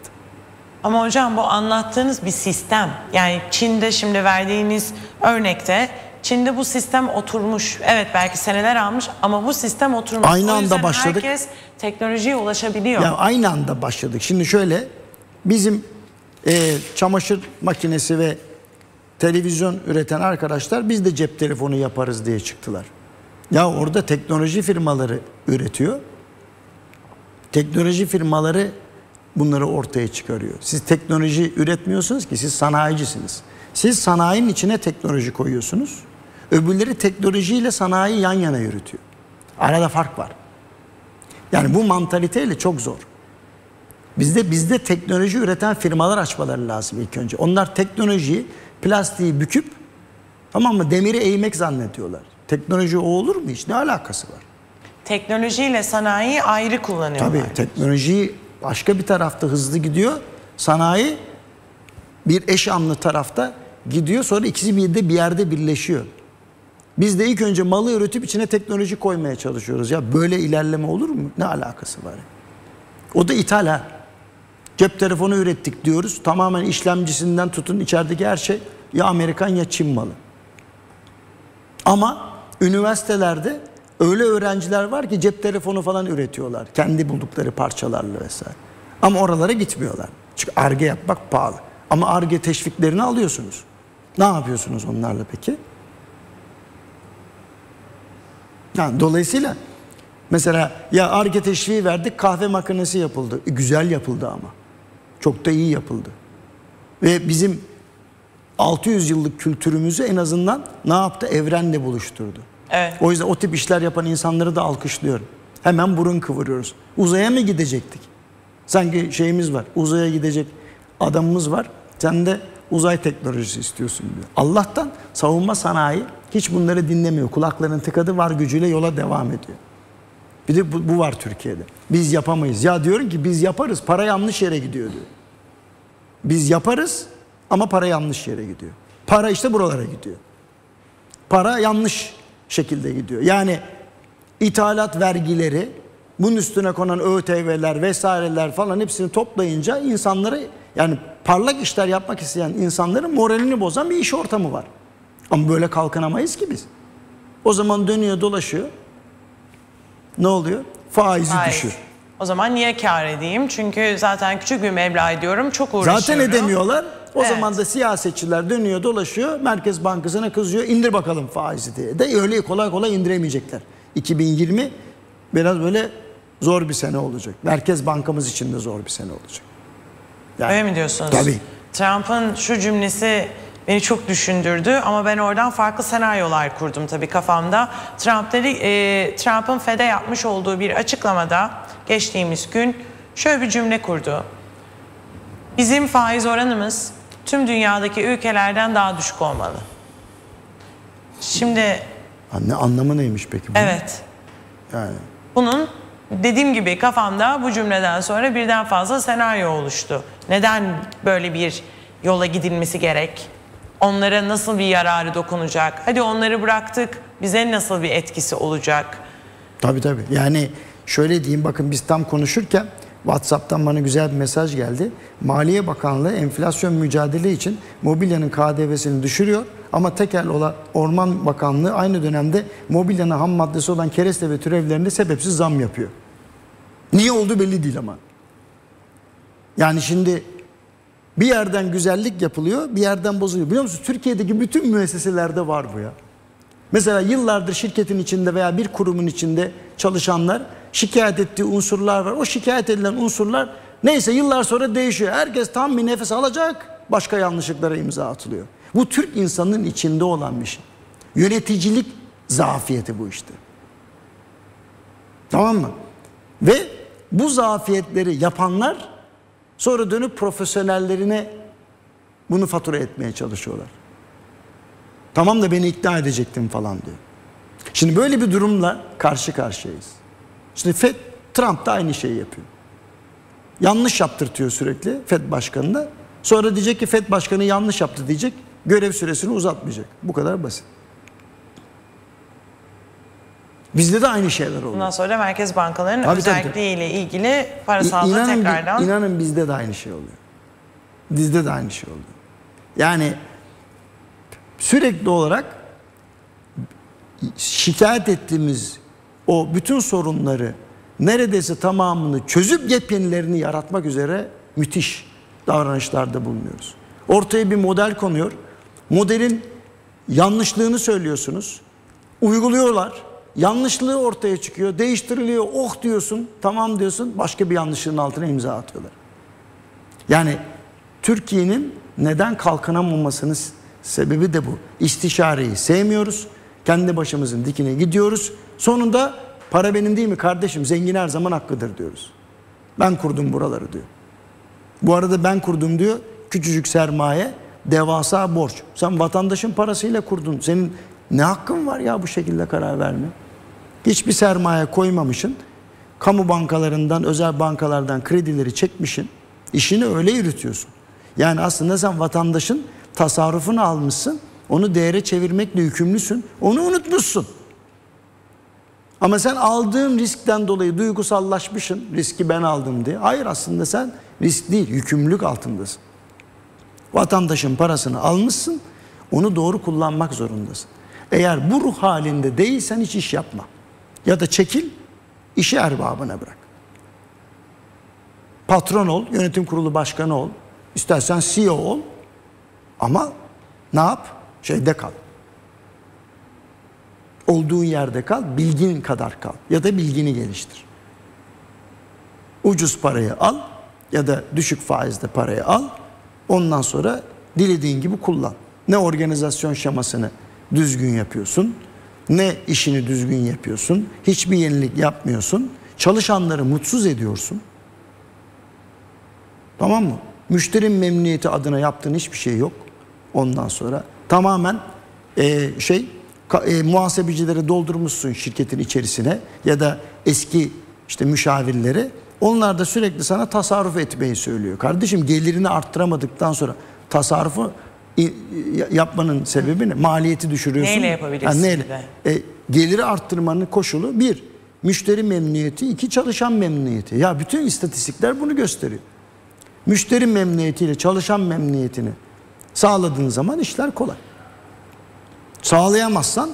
Ama hocam bu anlattığınız bir sistem. Yani Çin'de şimdi verdiğiniz örnekte Çin'de bu sistem oturmuş. Evet belki seneler almış ama bu sistem oturmuş. Aynı anda başladık. Herkes teknolojiye ulaşabiliyor. Ya aynı anda başladık. Şimdi şöyle bizim çamaşır makinesi ve televizyon üreten arkadaşlar biz de cep telefonu yaparız diye çıktılar. Ya orada teknoloji firmaları üretiyor. Teknoloji firmaları bunları ortaya çıkarıyor. Siz teknoloji üretmiyorsunuz ki, siz sanayicisiniz. Siz sanayinin içine teknoloji koyuyorsunuz. Öbürleri teknolojiyle sanayi yan yana yürütüyor. Arada fark var. Yani bu mantaliteyle çok zor. Bizde teknoloji üreten firmalar açmaları lazım ilk önce. Onlar teknolojiyi, plastiği büküp, tamam mı, demiri eğmek zannediyorlar. Teknoloji o olur mu hiç? Ne alakası var? Teknolojiyle sanayi ayrı kullanıyorlar. Tabii teknolojiyi başka bir tarafta hızlı gidiyor. Sanayi bir eş anlı tarafta gidiyor. Sonra ikisi bir yerde birleşiyor. Biz de ilk önce malı üretip içine teknoloji koymaya çalışıyoruz. Ya böyle ilerleme olur mu? Ne alakası var? O da ithal ha. Cep telefonu ürettik diyoruz. Tamamen işlemcisinden tutun içerideki her şey ya Amerikan ya Çin malı. Ama üniversitelerde öyle öğrenciler var ki cep telefonu falan üretiyorlar. Kendi buldukları parçalarla vesaire. Ama oralara gitmiyorlar. Çünkü Ar-Ge yapmak pahalı. Ama Ar-Ge teşviklerini alıyorsunuz. Ne yapıyorsunuz onlarla peki? Yani dolayısıyla mesela ya Ar-Ge teşviği verdik, kahve makinesi yapıldı. Güzel yapıldı ama. Çok da iyi yapıldı. Ve bizim 600 yıllık kültürümüzü en azından ne yaptı? Evrenle buluşturdu. Evet. O yüzden o tip işler yapan insanları da alkışlıyorum. Hemen burun kıvırıyoruz. Uzaya mı gidecektik? Sanki şeyimiz var, uzaya gidecek adamımız var. Sen de uzay teknolojisi istiyorsun diyor. Allah'tan savunma sanayi hiç bunları dinlemiyor. Kulaklarının tıkadı, var gücüyle yola devam ediyor. Bir de bu var Türkiye'de. Biz yapamayız. Ya diyorum ki biz yaparız, para yanlış yere gidiyor diyor. Biz yaparız ama para yanlış yere gidiyor. Para işte buralara gidiyor. Para yanlış şekilde gidiyor. Yani ithalat vergileri, bunun üstüne konan ÖTV'ler vesaireler falan hepsini toplayınca insanları, yani parlak işler yapmak isteyen insanların moralini bozan bir iş ortamı var. Ama böyle kalkınamayız ki biz. O zaman dönüyor dolaşıyor. Ne oluyor? Faiz düşür. O zaman niye kar edeyim? Çünkü zaten küçük bir meblağ ediyorum. Çok uğraşıyorum. Zaten edemiyorlar. O zaman da siyasetçiler dönüyor dolaşıyor. Merkez Bankası'na kızıyor. İndir bakalım faizi diye. De öyle kolay kolay indiremeyecekler. 2020 biraz böyle zor bir sene olacak. Merkez Bankamız için de zor bir sene olacak. Yani, öyle mi diyorsunuz? Tabii. Trump'ın şu cümlesi beni çok düşündürdü ama ben oradan farklı senaryolar kurdum tabii kafamda. Trump'ın Fed'e yapmış olduğu bir açıklamada geçtiğimiz gün şöyle bir cümle kurdu. Bizim faiz oranımız tüm dünyadaki ülkelerden daha düşük olmalı. Şimdi... Anlamı neymiş peki bunun? Evet. Yani... Bunun dediğim gibi kafamda bu cümleden sonra birden fazla senaryo oluştu. Neden böyle bir yola gidilmesi gerek? Onlara nasıl bir yararı dokunacak? Hadi onları bıraktık, bize nasıl bir etkisi olacak? Tabii tabii. Yani şöyle diyeyim, bakın biz tam konuşurken WhatsApp'tan bana güzel bir mesaj geldi. Maliye Bakanlığı enflasyon mücadele için mobilyanın KDV'sini düşürüyor ama tekel olan Orman Bakanlığı aynı dönemde mobilyanın ham maddesi olan kereste ve türevlerinde sebepsiz zam yapıyor. Niye oldu belli değil ama. Yani şimdi bir yerden güzellik yapılıyor, bir yerden bozuluyor. Biliyor musunuz? Türkiye'deki bütün müesseselerde var bu ya. Mesela yıllardır şirketin içinde veya bir kurumun içinde çalışanlar şikayet ettiği unsurlar var. O şikayet edilen unsurlar neyse yıllar sonra değişiyor. Herkes tam bir nefes alacak, başka yanlışlıklara imza atılıyor. Bu Türk insanının içinde olan bir şey. Yöneticilik zafiyeti bu işte. Tamam mı? Ve bu zafiyetleri yapanlar sonra dönüp profesyonellerine bunu fatura etmeye çalışıyorlar. Tamam da beni ikna edecektim falan diyor. Şimdi böyle bir durumla karşı karşıyayız. Şimdi Fed, Trump da aynı şeyi yapıyor. Yanlış yaptırtıyor sürekli Fed başkanına. Sonra diyecek ki Fed başkanı yanlış yaptı diyecek. Görev süresini uzatmayacak. Bu kadar basit. Bizde de aynı şeyler oluyor. Bundan sonra merkez bankalarının özelliğiyle ilgili parasalda tekrardan... İnanın bizde de aynı şey oluyor. Bizde de aynı şey oluyor. Yani sürekli olarak şikayet ettiğimiz o bütün sorunları neredeyse tamamını çözüp yepyenilerini yaratmak üzere müthiş davranışlarda bulunuyoruz. Ortaya bir model konuyor. Modelin yanlışlığını söylüyorsunuz. Uyguluyorlar. Yanlışlığı ortaya çıkıyor. Değiştiriliyor. Oh diyorsun. Tamam diyorsun. Başka bir yanlışlığın altına imza atıyorlar. Yani Türkiye'nin neden kalkınamamasının sebebi de bu. İstişareyi sevmiyoruz. Kendi başımızın dikine gidiyoruz. Sonunda para benim değil mi kardeşim? Zengin her zaman hakkıdır diyoruz. Ben kurdum buraları diyor. Bu arada ben kurdum diyor. Küçücük sermaye, devasa borç. Sen vatandaşın parasıyla kurdun. Senin ne hakkın var ya bu şekilde karar verme? Hiçbir sermaye koymamışsın. Kamu bankalarından, özel bankalardan kredileri çekmişsin. İşini öyle yürütüyorsun. Yani aslında sen vatandaşın tasarrufunu almışsın. Onu değere çevirmekle yükümlüsün. Onu unutmuşsun. Ama sen aldığın riskten dolayı duygusallaşmışsın. Riski ben aldım diye. Hayır, aslında sen risk değil, yükümlülük altındasın. Vatandaşın parasını almışsın, onu doğru kullanmak zorundasın. Eğer bu ruh halinde değilsen hiç iş yapma. Ya da çekil, işi erbabına bırak. Patron ol, yönetim kurulu başkanı ol, istersen CEO ol. Ama ne yap? Şeyde kal. Olduğun yerde kal, bilgin kadar kal. Ya da bilgini geliştir. Ucuz parayı al ya da düşük faizde parayı al. Ondan sonra dilediğin gibi kullan. Ne organizasyon şemasını düzgün yapıyorsun, ne işini düzgün yapıyorsun, hiçbir yenilik yapmıyorsun, çalışanları mutsuz ediyorsun. Tamam mı? Müşteri memnuniyeti adına yaptığın hiçbir şey yok. Ondan sonra tamamen muhasebecileri doldurmuşsun şirketin içerisine ya da eski işte müşavirleri. Onlar da sürekli sana tasarruf etmeyi söylüyor. Kardeşim, gelirini arttıramadıktan sonra tasarrufu yapmanın sebebi ne? Maliyeti düşürüyorsun. Neyle yapabilirsin? Yani neyle? Geliri arttırmanın koşulu bir, müşteri memnuniyeti, iki, çalışan memnuniyeti. Ya bütün istatistikler bunu gösteriyor. Müşteri memnuniyetiyle çalışan memnuniyetini sağladığın zaman işler kolay. Sağlayamazsan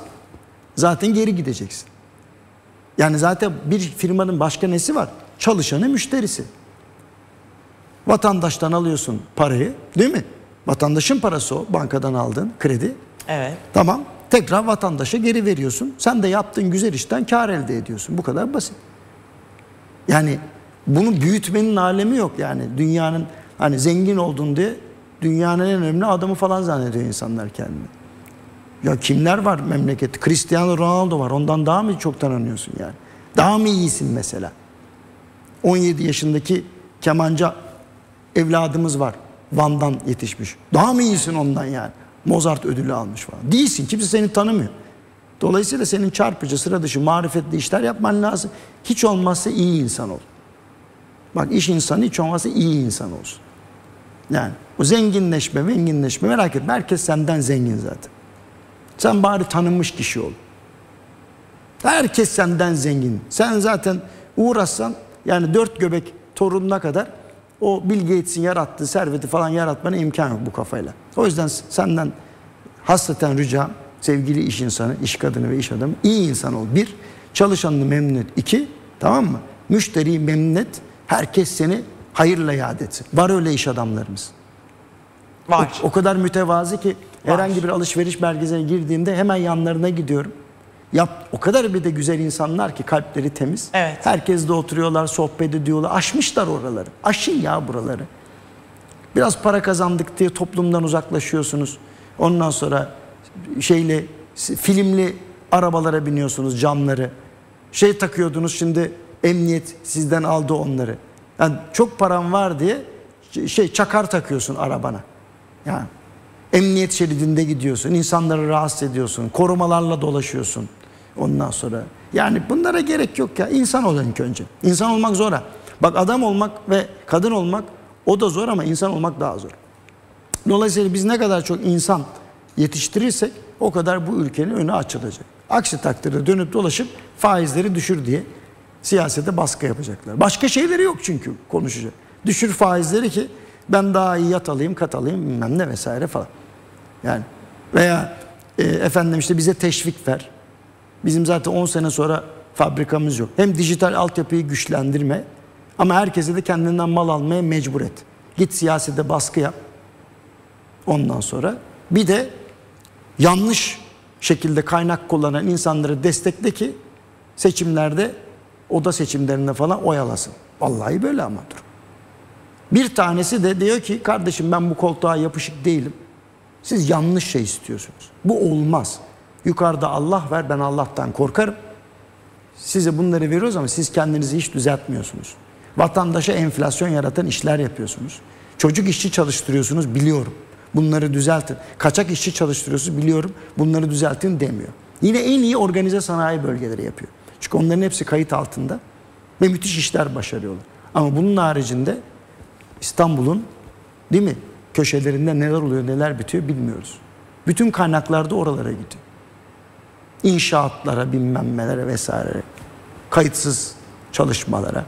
zaten geri gideceksin. Yani zaten bir firmanın başka nesi var? Çalışanı, müşterisi. Vatandaştan alıyorsun parayı, değil mi? Vatandaşın parası o, bankadan aldığın kredi. Evet. Tamam, tekrar vatandaşa geri veriyorsun. Sen de yaptığın güzel işten kar elde ediyorsun. Bu kadar basit. Yani bunu büyütmenin alemi yok yani. Dünyanın hani zengin oldun diye dünyanın en önemli adamı falan zannediyor insanlar kendini. Ya kimler var memlekette? Cristiano Ronaldo var. Ondan daha mı çok tanınıyorsun yani? Daha mı iyisin mesela? 17 yaşındaki kemancı evladımız var. Van'dan yetişmiş. Daha mı iyisin ondan yani? Mozart ödülü almış falan. Değilsin. Kimse seni tanımıyor. Dolayısıyla senin çarpıcı, sıra dışı, marifetli işler yapman lazım. Hiç olmazsa iyi insan ol. Bak, iş insanı hiç olmazsa iyi insan olsun. Yani o zenginleşme merak etme. Herkes senden zengin zaten. Sen bari tanınmış kişi ol. Herkes senden zengin. Sen zaten uğraşsan yani 4 göbek torununa kadar o Bill Gates'in yarattığı serveti falan yaratmana imkan yok bu kafayla. O yüzden senden hasreten ricam, sevgili iş insanı, iş kadını ve iş adamı, iyi insan ol. Bir, çalışanını memnun et. İki, tamam mı? Müşteriyi memnun et. Herkes seni hayırla yad etsin. Var öyle iş adamlarımız. Var. O kadar mütevazi ki herhangi bir alışveriş merkezine girdiğimde hemen yanlarına gidiyorum. O kadar bir de güzel insanlar ki kalpleri temiz. Evet. Herkes de oturuyorlar, sohbet ediyorlar. Aşmışlar oraları. Aşın ya buraları. Biraz para kazandık diye toplumdan uzaklaşıyorsunuz. Ondan sonra filmli arabalara biniyorsunuz, camları. Takıyordunuz, şimdi emniyet sizden aldı onları. Yani çok param var diye çakar takıyorsun arabana. Yani emniyet şeridinde gidiyorsun, insanları rahatsız ediyorsun, korumalarla dolaşıyorsun. Ondan sonra Yani bunlara gerek yok ya. İnsan olun ilk önce. İnsan olmak zor ha. Bak, adam olmak ve kadın olmak o da zor ama insan olmak daha zor. Dolayısıyla biz ne kadar çok insan yetiştirirsek o kadar bu ülkenin önü açılacak. Aksi takdirde dönüp dolaşıp faizleri düşür diye siyasete baskı yapacaklar. Başka şeyleri yok çünkü konuşacak. Düşür faizleri ki ben daha iyi yat alayım, kat alayım, bilmem ne vesaire falan. Yani veya efendim işte bize teşvik ver. Bizim zaten 10 sene sonra fabrikamız yok. Hem dijital altyapıyı güçlendirme ama herkese de kendinden mal almaya mecbur et. Git siyasete baskı yap. Ondan sonra bir de yanlış şekilde kaynak kullanan insanları destekle ki seçimlerde, oda seçimlerinde falan oyalasın. Vallahi böyle ama dur. Bir tanesi de diyor ki kardeşim ben bu koltuğa yapışık değilim. Siz yanlış şey istiyorsunuz. Bu olmaz. Yukarıda Allah var, ben Allah'tan korkarım. Size bunları veriyoruz ama siz kendinizi hiç düzeltmiyorsunuz. Vatandaşa enflasyon yaratan işler yapıyorsunuz. Çocuk işçi çalıştırıyorsunuz, biliyorum. Bunları düzeltin. Kaçak işçi çalıştırıyorsunuz, biliyorum. Bunları düzeltin demiyor. Yine en iyi organize sanayi bölgeleri yapıyor. Çünkü onların hepsi kayıt altında ve müthiş işler başarıyorlar. Ama bunun haricinde İstanbul'un değil mi köşelerinde neler oluyor, neler bitiyor bilmiyoruz. Bütün kaynaklar da oralara gidiyor. İnşaatlara, bilmem nelere vesaire, kayıtsız çalışmalara.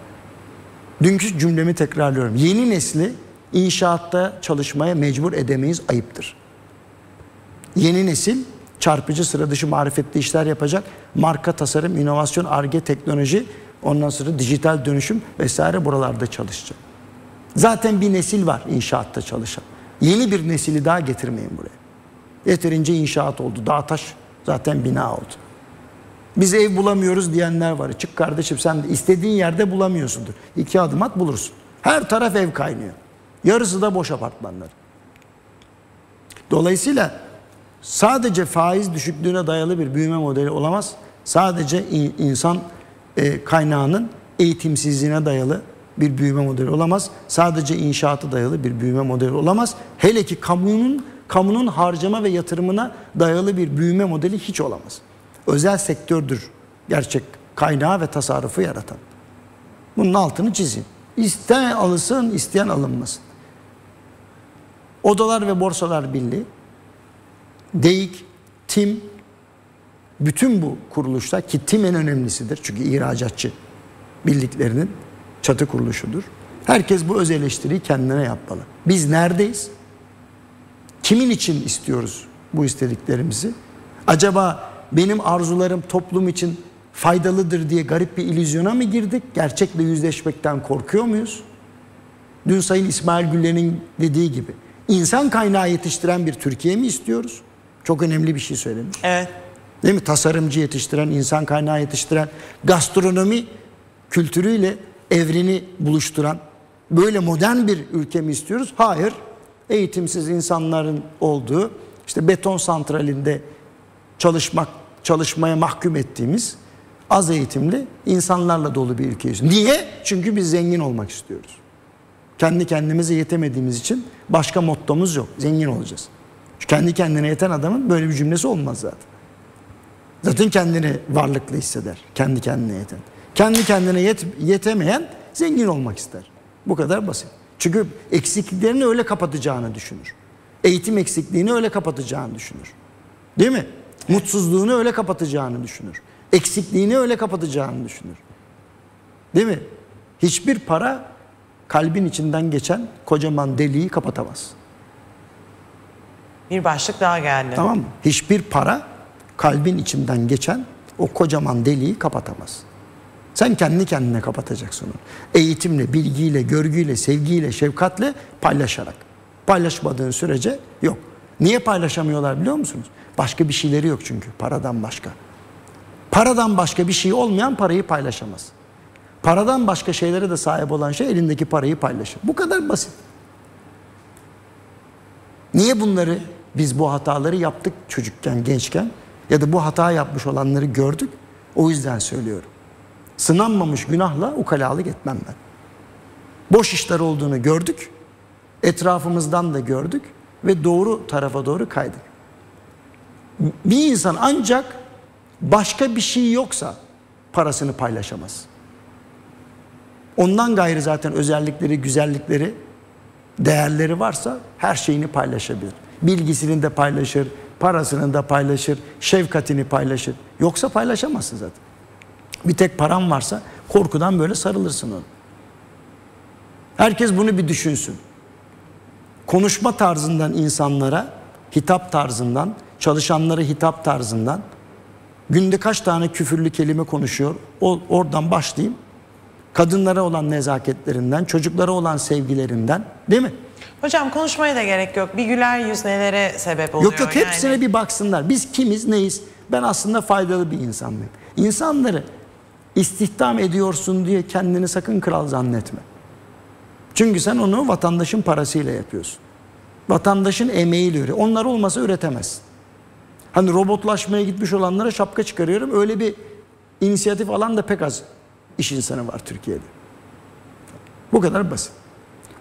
Dünkü cümlemi tekrarlıyorum. Yeni nesli inşaatta çalışmaya mecbur edemeyiz, ayıptır. Yeni nesil çarpıcı, sıra dışı, marifetli işler yapacak. Marka tasarım, inovasyon, Ar-Ge, teknoloji, ondan sonra dijital dönüşüm vesaire buralarda çalışacak. Zaten bir nesil var inşaatta çalışan. Yeni bir nesili daha getirmeyin buraya. Yeterince inşaat oldu. Dağ taş zaten bina oldu. Biz ev bulamıyoruz diyenler var. Çık kardeşim, sen de istediğin yerde bulamıyorsundur. 2 adım at bulursun. Her taraf ev kaynıyor. Yarısı da boş apartmanlar. Dolayısıyla sadece faiz düşüklüğüne dayalı bir büyüme modeli olamaz. Sadece insan kaynağının eğitimsizliğine dayalı bir büyüme modeli olamaz. Sadece inşaata dayalı bir büyüme modeli olamaz. Hele ki kamunun harcama ve yatırımına dayalı bir büyüme modeli hiç olamaz. Özel sektördür gerçek kaynağı ve tasarrufu yaratan. Bunun altını çizeyim. İsteyen alınsın, isteyen alınmasın. Odalar ve Borsalar Birliği, DEİK, TİM, bütün bu kuruluşlar ki TİM en önemlisidir. Çünkü ihracatçı birliklerinin çatı kuruluşudur. Herkes bu öz eleştiriyi kendine yapmalı. Biz neredeyiz? Kimin için istiyoruz bu istediklerimizi? Acaba benim arzularım toplum için faydalıdır diye garip bir illüzyona mı girdik? Gerçekle yüzleşmekten korkuyor muyuz? Dün Sayın İsmail Güller'in dediği gibi insan kaynağı yetiştiren bir Türkiye mi istiyoruz? Çok önemli bir şey söylemiş. Evet. Değil mi? Tasarımcı yetiştiren, insan kaynağı yetiştiren, gastronomi kültürüyle evreni buluşturan böyle modern bir ülke mi istiyoruz? Hayır. Eğitimsiz insanların olduğu, işte beton santralinde çalışmaya mahkum ettiğimiz az eğitimli insanlarla dolu bir ülkeyiz. Niye? Çünkü biz zengin olmak istiyoruz. Kendi kendimize yetemediğimiz için başka mottomuz yok. Zengin olacağız. Çünkü kendi kendine yeten adamın böyle bir cümlesi olmaz zaten. Zaten kendini varlıklı hisseder. Kendi kendine yeten. Kendi kendine yetemeyen zengin olmak ister. Bu kadar basit. Çünkü eksikliklerini öyle kapatacağını düşünür. Eğitim eksikliğini öyle kapatacağını düşünür. Değil mi? Mutsuzluğunu öyle kapatacağını düşünür. Eksikliğini öyle kapatacağını düşünür. Değil mi? Hiçbir para kalbin içinden geçen kocaman deliği kapatamaz. Bir başlık daha geldi. Tamam mı? Hiçbir para kalbin içinden geçen o kocaman deliği kapatamaz. Sen kendi kendine kapatacaksın onu. Eğitimle, bilgiyle, görgüyle, sevgiyle, şefkatle, paylaşarak. Paylaşmadığın sürece yok. Niye paylaşamıyorlar biliyor musunuz? Başka bir şeyleri yok çünkü paradan başka. Paradan başka bir şey olmayan parayı paylaşamaz. Paradan başka şeylere de sahip olan şey elindeki parayı paylaşır. Bu kadar basit. Niye bunları, biz bu hataları yaptık çocukken, gençken ya da bu hata yapmış olanları gördük? O yüzden söylüyorum. Sınanmamış günahla ukalalık etmem ben. Boş işler olduğunu gördük, etrafımızdan da gördük ve doğru tarafa doğru kaydık. Bir insan ancak başka bir şey yoksa parasını paylaşamaz. Ondan gayrı zaten özellikleri, güzellikleri, değerleri varsa her şeyini paylaşabilir. Bilgisini de paylaşır, parasını da paylaşır, şefkatini paylaşır. Yoksa paylaşamazsın zaten. Bir tek paran varsa korkudan böyle sarılırsın onu. Herkes bunu bir düşünsün. Konuşma tarzından insanlara, hitap tarzından, çalışanlara hitap tarzından, günde kaç tane küfürlü kelime konuşuyor, oradan başlayayım. Kadınlara olan nezaketlerinden, çocuklara olan sevgilerinden, değil mi? Hocam konuşmaya da gerek yok. Bir güler yüz nelere sebep oluyor? Yok yok, hepsine yani bir baksınlar. Biz kimiz, neyiz? Ben aslında faydalı bir insan mıyım? İnsanları istihdam ediyorsun diye kendini sakın kral zannetme. Çünkü sen onu vatandaşın parasıyla yapıyorsun. Vatandaşın emeğiyle üretiyor. Onlar olmasa üretemezsin. Hani robotlaşmaya gitmiş olanlara şapka çıkarıyorum. Öyle bir inisiyatif alan da pek az iş insanı var Türkiye'de. Bu kadar basit.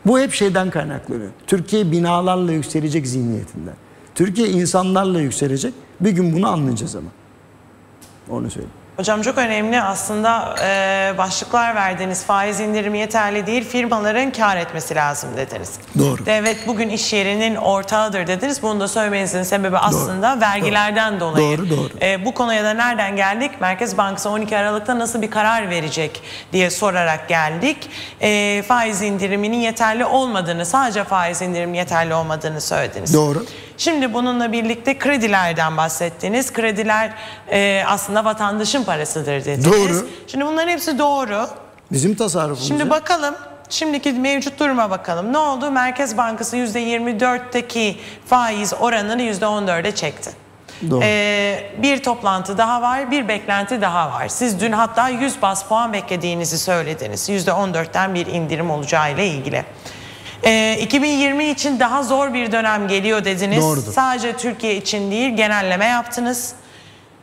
Bu hep şeyden kaynaklanıyor. Türkiye binalarla yükselecek zihniyetinden. Türkiye insanlarla yükselecek. Bir gün bunu anlayacağız ama. Onu söyleyeyim. Hocam çok önemli aslında başlıklar verdiğiniz, faiz indirimi yeterli değil, firmaların kar etmesi lazım dediniz. Doğru. Devlet bugün iş yerinin ortağıdır dediniz. Bunu da söylemenizin sebebi aslında vergilerden dolayı. Doğru, doğru. Bu konuya da nereden geldik? Merkez Bankası 12 Aralık'ta nasıl bir karar verecek diye sorarak geldik. Faiz indiriminin yeterli olmadığını, sadece faiz indiriminin yeterli olmadığını söylediniz. Doğru. Şimdi bununla birlikte kredilerden bahsettiniz. Krediler aslında vatandaşın parasıdır dediniz. Doğru. Şimdi bunların hepsi doğru. Bizim tasarrufumuz. Şimdi bakalım, şimdiki mevcut duruma bakalım. Ne oldu? Merkez Bankası %24'teki faiz oranını %14'e çekti. Doğru. Bir toplantı daha var, bir beklenti daha var. Siz dün hatta 100 baz puan beklediğinizi söylediniz. %14'ten bir indirim olacağı ile ilgili. 2020 için daha zor bir dönem geliyor dediniz. Doğrudur. Sadece Türkiye için değil, genelleme yaptınız.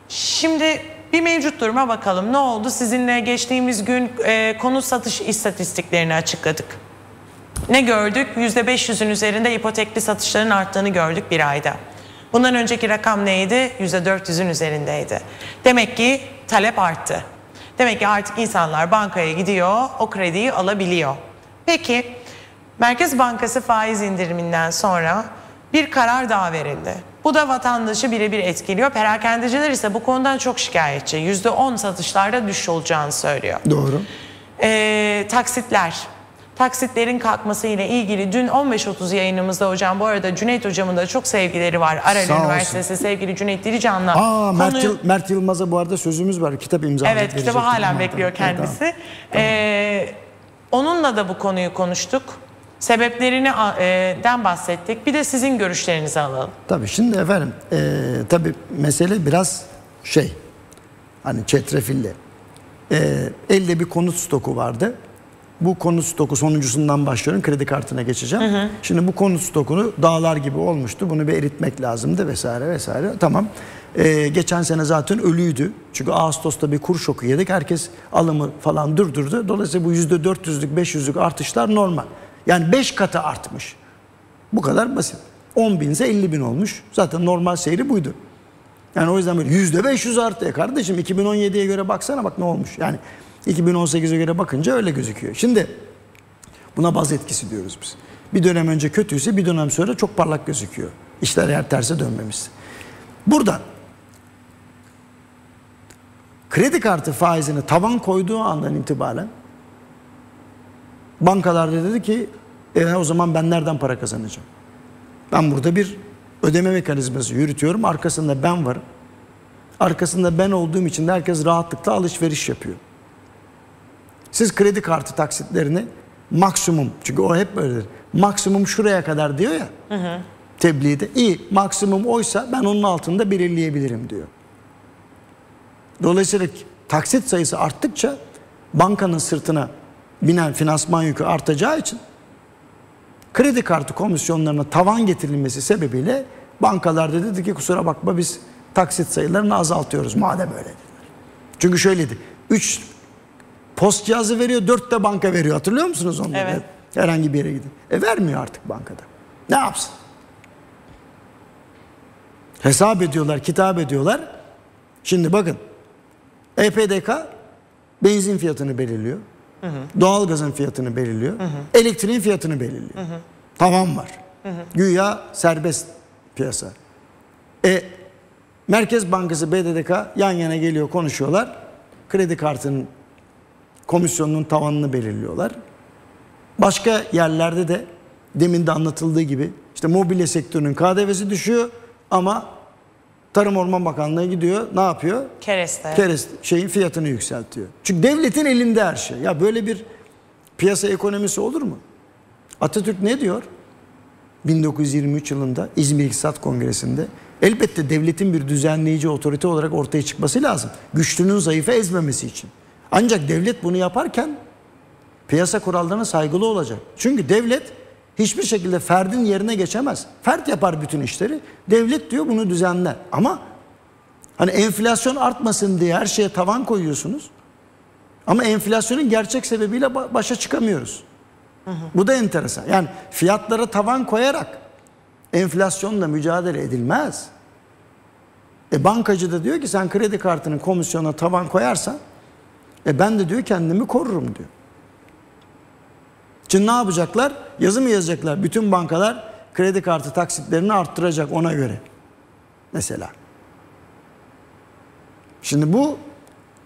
Şimdi bir mevcut duruma bakalım. Ne oldu? Sizinle geçtiğimiz gün konut satış istatistiklerini açıkladık. Ne gördük? %500'ün üzerinde ipotekli satışların arttığını gördük bir ayda. Bundan önceki rakam neydi? %400'ün üzerindeydi. Demek ki talep arttı. Demek ki artık insanlar bankaya gidiyor, o krediyi alabiliyor. Peki Merkez Bankası faiz indiriminden sonra bir karar daha verildi. Bu da vatandaşı birebir etkiliyor. Perakendeciler ise bu konudan çok şikayetçi. %10 satışlarda düşüş olacağını söylüyor. Doğru. Taksitler. Taksitlerin kalkması ile ilgili dün 15.30 yayınımızda hocam, bu arada Cüneyt hocamın da çok sevgileri var. Aral Üniversitesi sevgili Cüneyt Dirican'la. Mert Yılmaz'a bu arada sözümüz var. Kitap imzalayacak. Evet, kitabı hala bekliyor kendisi. Evet, tamam. Onunla da bu konuyu konuştuk. Sebeplerinden bahsettik. Bir de sizin görüşlerinizi alalım. Tabii şimdi efendim tabii mesele biraz şey, hani çetrefilli. Elde bir konut stoku vardı. Bu konut stoku, sonuncusundan başlıyorum, kredi kartına geçeceğim. Hı hı. Şimdi bu konut stokunu dağlar gibi olmuştu. Bunu bir eritmek lazımdı vesaire vesaire. Tamam. Geçen sene zaten ölüydü. Çünkü Ağustos'ta bir kur şoku yedik. Herkes alımı falan durdurdu. Dolayısıyla bu %400'lük 500'lük artışlar normal. Yani 5 katı artmış. Bu kadar basit. 10 bin ise 50 bin olmuş. Zaten normal seyri buydu. Yani o yüzden böyle %500 arttı. Kardeşim 2017'ye göre baksana, bak ne olmuş. Yani 2018'e göre bakınca öyle gözüküyor. Şimdi buna baz etkisi diyoruz biz. Bir dönem önce kötüyse bir dönem sonra çok parlak gözüküyor. İşler eğer terse dönmemişse. Buradan kredi kartı faizini taban koyduğu andan itibaren bankalar da dedi ki o zaman ben nereden para kazanacağım? Ben burada bir ödeme mekanizması yürütüyorum. Arkasında ben varım. Arkasında ben olduğum için de herkes rahatlıkla alışveriş yapıyor. Siz kredi kartı taksitlerini maksimum, çünkü o hep böyledir. Maksimum şuraya kadar diyor ya, hı hı, tebliğde. İyi, maksimum oysa ben onun altında belirleyebilirim diyor. Dolayısıyla taksit sayısı arttıkça bankanın sırtına binen finansman yükü artacağı için kredi kartı komisyonlarına tavan getirilmesi sebebiyle bankalar da dedi ki kusura bakma biz taksit sayılarını azaltıyoruz madem öyle dediler. Çünkü şöyleydi. 3 post cihazı veriyor, 4 de banka veriyor. Hatırlıyor musunuz onları? Evet. Herhangi bir yere gidin. Vermiyor artık bankada. Ne yapsın? Hesap ediyorlar, kitap ediyorlar. Şimdi bakın. EPDK benzin fiyatını belirliyor. Hı hı. Doğalgazın fiyatını belirliyor. Hı hı. Elektriğin fiyatını belirliyor. Hı hı. Tavan var. Hı hı. Güya serbest piyasa. Merkez Bankası, BDDK yan yana geliyor, konuşuyorlar. Kredi kartının komisyonunun tavanını belirliyorlar. Başka yerlerde de demin de anlatıldığı gibi işte mobilya sektörünün KDV'si düşüyor ama Tarım Orman Bakanlığı gidiyor, ne yapıyor? Kereste. Kereste şeyin fiyatını yükseltiyor. Çünkü devletin elinde her şey. Ya böyle bir piyasa ekonomisi olur mu? Atatürk ne diyor? 1923 yılında İzmir İktisat Kongresi'nde elbette devletin bir düzenleyici otorite olarak ortaya çıkması lazım. Güçlünün zayıfı ezmemesi için. Ancak devlet bunu yaparken piyasa kurallarına saygılı olacak. Çünkü devlet hiçbir şekilde ferdin yerine geçemez. Fert yapar bütün işleri. Devlet diyor bunu düzenler. Ama hani enflasyon artmasın diye her şeye tavan koyuyorsunuz. Ama enflasyonun gerçek sebebiyle başa çıkamıyoruz. Hı hı. Bu da enteresan. Yani fiyatlara tavan koyarak enflasyonla mücadele edilmez. Bankacı da diyor ki sen kredi kartının komisyonuna tavan koyarsan ben de diyor kendimi korurum diyor. Şimdi ne yapacaklar? Yazı mı yazacaklar? Bütün bankalar kredi kartı taksitlerini arttıracak ona göre. Mesela. Şimdi bu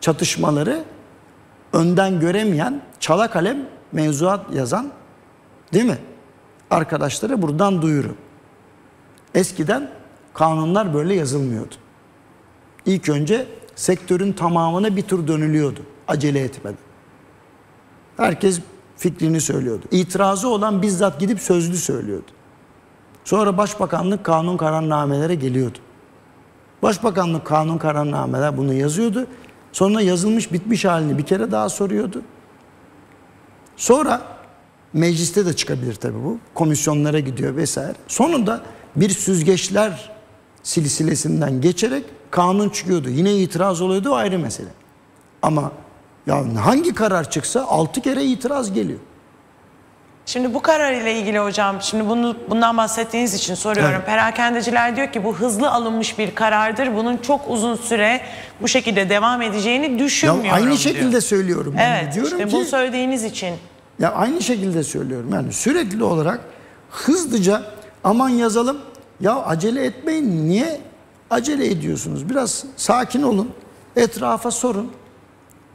çatışmaları önden göremeyen, çala kalem mevzuat yazan, değil mi? Arkadaşlara buradan duyuru. Eskiden kanunlar böyle yazılmıyordu. İlk önce sektörün tamamına bir tur dönülüyordu. Acele etmeden. Herkes fikrini söylüyordu. İtirazı olan bizzat gidip sözlü söylüyordu. Sonra Başbakanlık kanun kararnamelere geliyordu. Başbakanlık kanun kararnameler bunu yazıyordu. Sonra yazılmış bitmiş halini bir kere daha soruyordu. Sonra mecliste de çıkabilir tabii bu. Komisyonlara gidiyor vesaire. Sonunda bir süzgeçler silsilesinden geçerek kanun çıkıyordu. Yine itiraz oluyordu, ayrı mesele. Ama yani hangi karar çıksa 6 kere itiraz geliyor. Şimdi bu karar ile ilgili hocam, şimdi bundan bahsettiğiniz için soruyorum. Evet. Perakendeciler diyor ki bu hızlı alınmış bir karardır. Bunun çok uzun süre bu şekilde devam edeceğini düşünmüyorum. Ya aynı şekilde diyor. Söylüyorum. Ben evet. Diyorum işte ki, bunu söylediğiniz için. Ya aynı şekilde söylüyorum. Yani sürekli olarak hızlıca aman yazalım. Ya acele etmeyin. Niye acele ediyorsunuz? Biraz sakin olun. Etrafa sorun.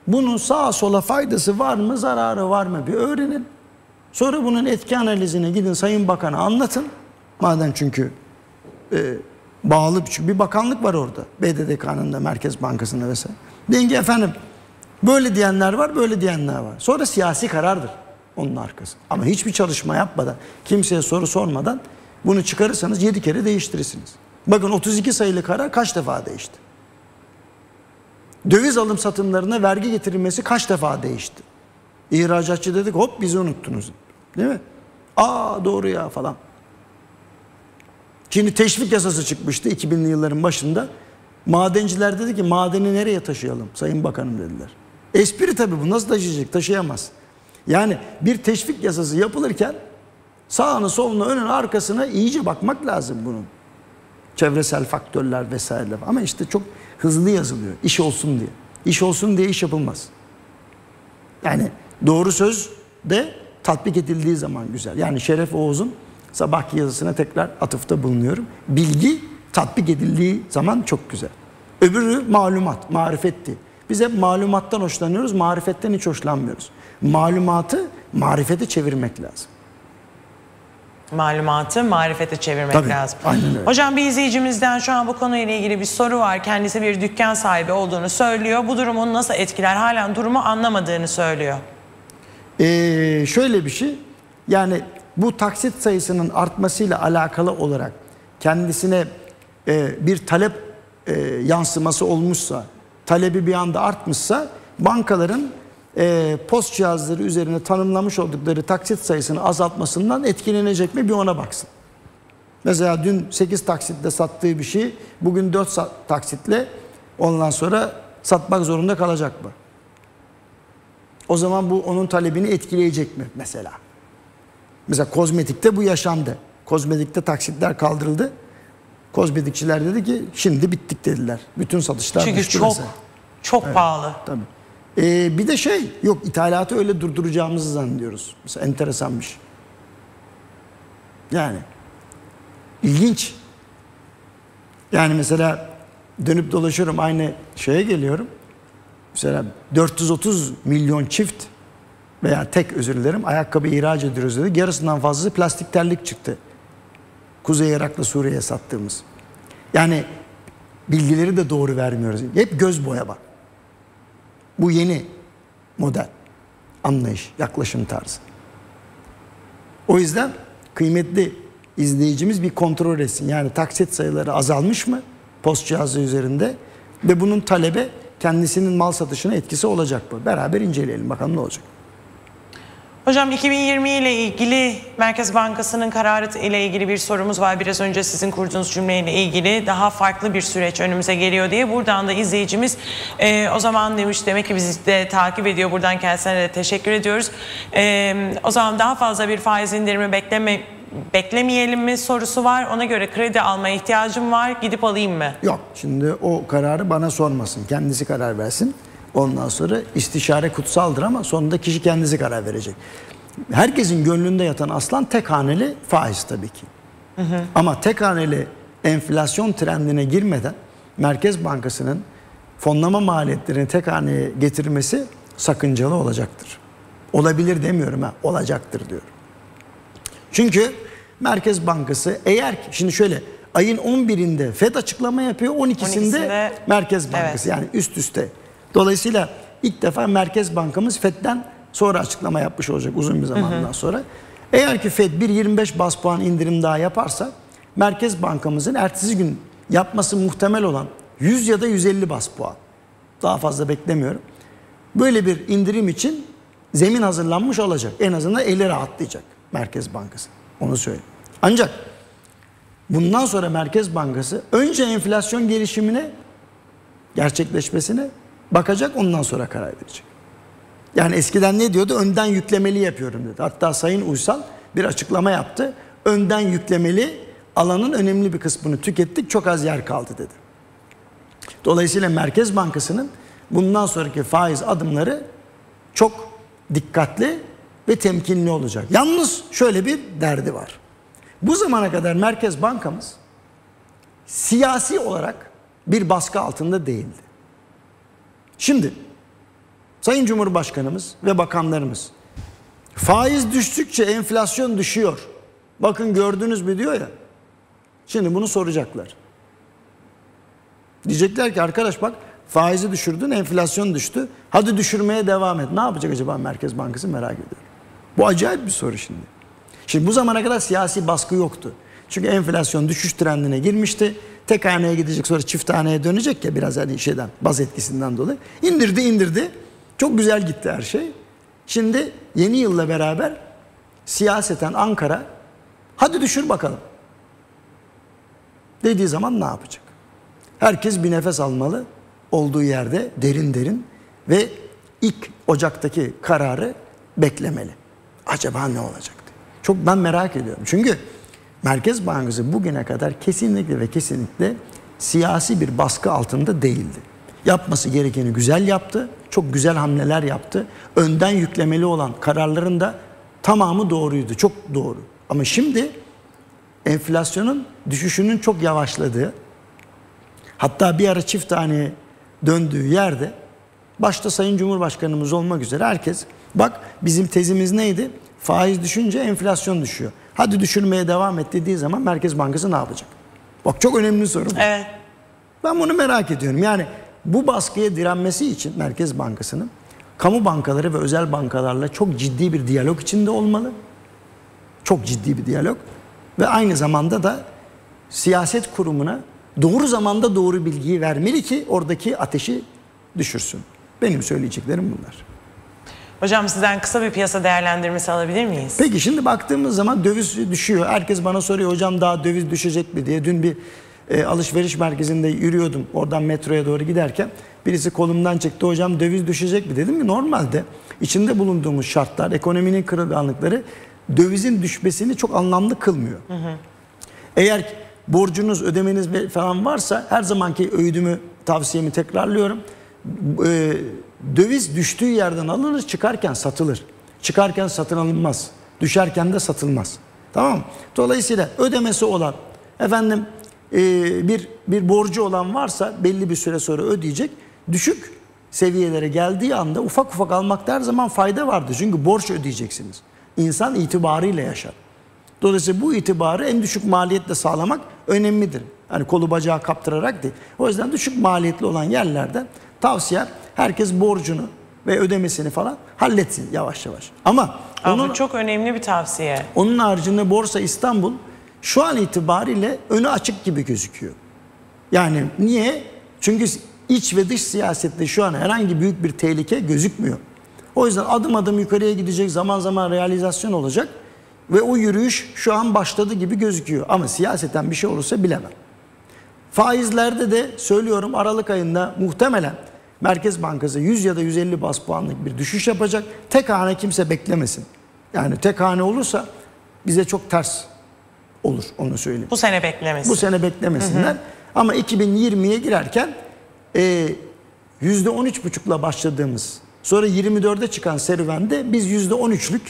Bunun sağa sola faydası var mı, zararı var mı bir öğrenin. Sonra bunun etki analizine gidin Sayın Bakan'a anlatın. Madem çünkü bağlı bir bakanlık var orada. BDDK'nın da, Merkez Bankası'nda vesaire. Deyin ki efendim böyle diyenler var, böyle diyenler var. Sonra siyasi karardır onun arkası. Ama hiçbir çalışma yapmadan, kimseye soru sormadan bunu çıkarırsanız 7 kere değiştirirsiniz. Bakın 32 sayılı karar kaç defa değişti? Döviz alım satımlarına vergi getirilmesi kaç defa değişti? İhracatçı dedik hop bizi unuttunuz. Değil mi? Aa doğru ya falan. Şimdi teşvik yasası çıkmıştı 2000'li yılların başında. Madenciler dedi ki madeni nereye taşıyalım Sayın Bakanım dediler. Espri tabii bu, nasıl taşıyacak? Taşıyamaz. Yani bir teşvik yasası yapılırken sağına soluna önüne arkasına iyice bakmak lazım bunun. Çevresel faktörler vesaire. Ama işte çok hızlı yazılıyor. İş olsun diye. İş olsun diye iş yapılmaz. Yani doğru söz de tatbik edildiği zaman güzel. Yani Şeref Oğuz'un sabahki yazısına tekrar atıfta bulunuyorum. Bilgi tatbik edildiği zaman çok güzel. Öbürü malumat, marifetti. Biz hep malumattan hoşlanıyoruz, marifetten hiç hoşlanmıyoruz. Malumatı marifete çevirmek lazım. Malumatı marifete çevirmek tabii, lazım. Hocam bir izleyicimizden şu an bu konuyla ilgili bir soru var. Kendisi bir dükkan sahibi olduğunu söylüyor. Bu durumun nasıl etkiler? Halen durumu anlamadığını söylüyor. Şöyle bir şey. Yani bu taksit sayısının artmasıyla alakalı olarak kendisine bir talep yansıması olmuşsa, talebi bir anda artmışsa bankaların post cihazları üzerine tanımlamış oldukları taksit sayısını azaltmasından etkilenecek mi bir ona baksın. Mesela dün 8 taksitle sattığı bir şey bugün 4 taksitle ondan sonra satmak zorunda kalacak mı? O zaman bu onun talebini etkileyecek mi mesela? Mesela kozmetikte bu yaşandı. Kozmetikte taksitler kaldırıldı. Kozmetikçiler dedi ki şimdi bittik dediler. Bütün satışlar düştü. Çünkü çok pahalı. Tabii. Bir de şey yok, ithalatı öyle durduracağımızı zannediyoruz. Mesela enteresanmış. Yani ilginç. Yani mesela dönüp dolaşıyorum, aynı şeye geliyorum. Mesela 430 milyon çift veya tek, özür dilerim, ayakkabı ihraç ediyoruz dedi. Yarısından fazlası plastik terlik çıktı. Kuzey Irak'la Suriye'ye sattığımız. Yani bilgileri de doğru vermiyoruz. Hep göz boya bak. Bu yeni model, anlayış, yaklaşım tarzı. O yüzden kıymetli izleyicimiz bir kontrol etsin. Yani taksit sayıları azalmış mı post cihazı üzerinde ve bunun talebe kendisinin mal satışına etkisi olacak mı? Beraber inceleyelim bakalım ne olacak. Hocam 2020 ile ilgili Merkez Bankası'nın kararı ile ilgili bir sorumuz var. Biraz önce sizin kurduğunuz cümleyle ilgili daha farklı bir süreç önümüze geliyor diye. Buradan da izleyicimiz o zaman demiş, demek ki bizi de takip ediyor. Buradan kendisine de teşekkür ediyoruz. O zaman daha fazla bir faiz indirimi beklemeyelim mi sorusu var. Ona göre kredi almaya ihtiyacım var. Gidip alayım mı? Yok. Şimdi o kararı bana sormasın. Kendisi karar versin. Ondan sonra istişare kutsaldır ama sonunda kişi kendisi karar verecek. Herkesin gönlünde yatan aslan tek haneli faiz tabii ki. Hı hı. Ama tek haneli enflasyon trendine girmeden Merkez Bankası'nın fonlama maliyetlerini tek haneye getirmesi sakıncalı olacaktır. Olabilir demiyorum ha, olacaktır diyorum. Çünkü Merkez Bankası eğer ki, şimdi şöyle, ayın 11'inde Fed açıklama yapıyor, 12'sinde Merkez Bankası, evet. Yani üst üste. Dolayısıyla ilk defa Merkez Bankamız Fed'den sonra açıklama yapmış olacak uzun bir zamandan sonra. Eğer ki Fed 1,25 bas puan indirim daha yaparsa Merkez Bankamızın ertesi gün yapması muhtemel olan 100 ya da 150 bas puan. Daha fazla beklemiyorum. Böyle bir indirim için zemin hazırlanmış olacak. En azından eli rahatlayacak Merkez Bankası. Onu söyleyeyim. Ancak bundan sonra Merkez Bankası önce enflasyon gelişimine, gerçekleşmesine bakacak, ondan sonra karar verecek. Yani eskiden ne diyordu? Önden yüklemeli yapıyorum dedi. Hatta Sayın Uysal bir açıklama yaptı. Önden yüklemeli alanın önemli bir kısmını tükettik, çok az yer kaldı dedi. Dolayısıyla Merkez Bankası'nın bundan sonraki faiz adımları çok dikkatli ve temkinli olacak. Yalnız şöyle bir derdi var. Bu zamana kadar Merkez Bankamız siyasi olarak bir baskı altında değildi. Şimdi Sayın Cumhurbaşkanımız ve bakanlarımız faiz düştükçe enflasyon düşüyor. Bakın gördünüz mü diyor ya. Şimdi bunu soracaklar. Diyecekler ki arkadaş bak faizi düşürdün, enflasyon düştü. Hadi düşürmeye devam et. Ne yapacak acaba Merkez Bankası, merak ediyorum. Bu acayip bir soru şimdi. Şimdi bu zamana kadar siyasi baskı yoktu. Çünkü enflasyon düşüş trendine girmişti. Tek haneye gidecek, sonra çift haneye dönecek ya, biraz hani şeyden, baz etkisinden dolayı. İndirdi. Çok güzel gitti her şey. Şimdi yeni yılla beraber siyaseten Ankara hadi düşür bakalım dediği zaman ne yapacak? Herkes bir nefes almalı olduğu yerde, derin derin, ve ilk Ocak'taki kararı beklemeli. Acaba ne olacaktı? Çok ben merak ediyorum. Çünkü Merkez Bankası bugüne kadar kesinlikle siyasi bir baskı altında değildi. Yapması gerekeni güzel yaptı. Çok güzel hamleler yaptı. Önden yüklemeli olan kararların da tamamı doğruydu. Çok doğru. Ama şimdi enflasyonun düşüşünün çok yavaşladığı, hatta bir ara çift haneye döndüğü yerde, başta Sayın Cumhurbaşkanımız olmak üzere herkes, bak bizim tezimiz neydi? Faiz düşünce enflasyon düşüyor. Hadi düşürmeye devam et dediği zaman Merkez Bankası ne yapacak? Bak çok önemli bir soru. Evet. Ben bunu merak ediyorum. Yani bu baskıya direnmesi için Merkez Bankası'nın kamu bankaları ve özel bankalarla çok ciddi bir diyalog içinde olmalı. Çok ciddi bir diyalog. Ve aynı zamanda da siyaset kurumuna doğru zamanda doğru bilgiyi vermeli ki oradaki ateşi düşürsün. Benim söyleyeceklerim bunlar. Hocam sizden kısa bir piyasa değerlendirmesi alabilir miyiz? Peki şimdi baktığımız zaman döviz düşüyor. Herkes bana soruyor hocam daha döviz düşecek mi diye. Dün bir alışveriş merkezinde yürüyordum. Oradan metroya doğru giderken birisi kolumdan çekti, hocam döviz düşecek mi? Dedim ki normalde içinde bulunduğumuz şartlar, ekonominin kırılganlıkları dövizin düşmesini çok anlamlı kılmıyor. Hı hı. Eğer borcunuz, ödemeniz falan varsa her zamanki öğüdümü, tavsiyemi tekrarlıyorum. Döviz düştüğü yerden alınır, çıkarken satılır. Çıkarken satın alınmaz. Düşerken de satılmaz. Tamam mı? Dolayısıyla ödemesi olan, efendim bir borcu olan varsa belli bir süre sonra ödeyecek. Düşük seviyelere geldiği anda ufak ufak almakta her zaman fayda vardır. Çünkü borç ödeyeceksiniz. İnsan itibarıyla yaşar. Dolayısıyla bu itibarı en düşük maliyetle sağlamak önemlidir. Yani kolu bacağı kaptırarak değil. O yüzden düşük maliyetli olan yerlerden tavsiye, herkes borcunu ve ödemesini falan halletsin yavaş yavaş. Ama çok önemli bir tavsiye. Onun haricinde Borsa İstanbul şu an itibariyle önü açık gibi gözüküyor. Yani niye? Çünkü iç ve dış siyasette şu an herhangi büyük bir tehlike gözükmüyor. O yüzden adım adım yukarıya gidecek, zaman zaman realizasyon olacak ve o yürüyüş şu an başladı gibi gözüküyor. Ama siyaseten bir şey olursa bilemem. Faizlerde de söylüyorum, Aralık ayında muhtemelen Merkez Bankası 100 ya da 150 bas puanlık bir düşüş yapacak. Tek hane kimse beklemesin. Yani tek hane olursa bize çok ters olur, onu söyleyeyim. Bu sene beklemesin. Bu sene beklemesinler. Hı hı. Ama 2020'ye girerken %13,5'la başladığımız, sonra 24'e çıkan serüvende biz %13'lük,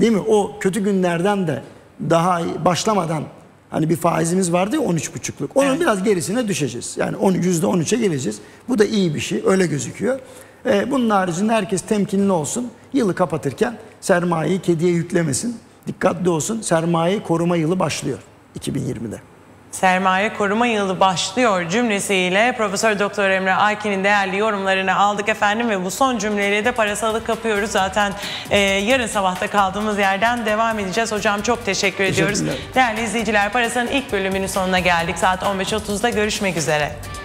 değil mi? O kötü günlerden de daha başlamadan hani bir faizimiz vardı ya 13,5'luk. Onun evet, biraz gerisine düşeceğiz. Yani %13'e geleceğiz. Bu da iyi bir şey. Öyle gözüküyor. Bunun haricinde herkes temkinli olsun. Yılı kapatırken sermayeyi kediye yüklemesin. Dikkatli olsun. Sermaye koruma yılı başlıyor 2020'de. Sermaye koruma yılı başlıyor cümlesiyle Profesör Doktor Emre Alkin'in değerli yorumlarını aldık efendim ve bu son cümleyle de parasalı kapıyoruz. Zaten yarın sabahta kaldığımız yerden devam edeceğiz. Hocam çok teşekkür ediyoruz. Değerli izleyiciler, parasanın ilk bölümünün sonuna geldik. Saat 15.30'da görüşmek üzere.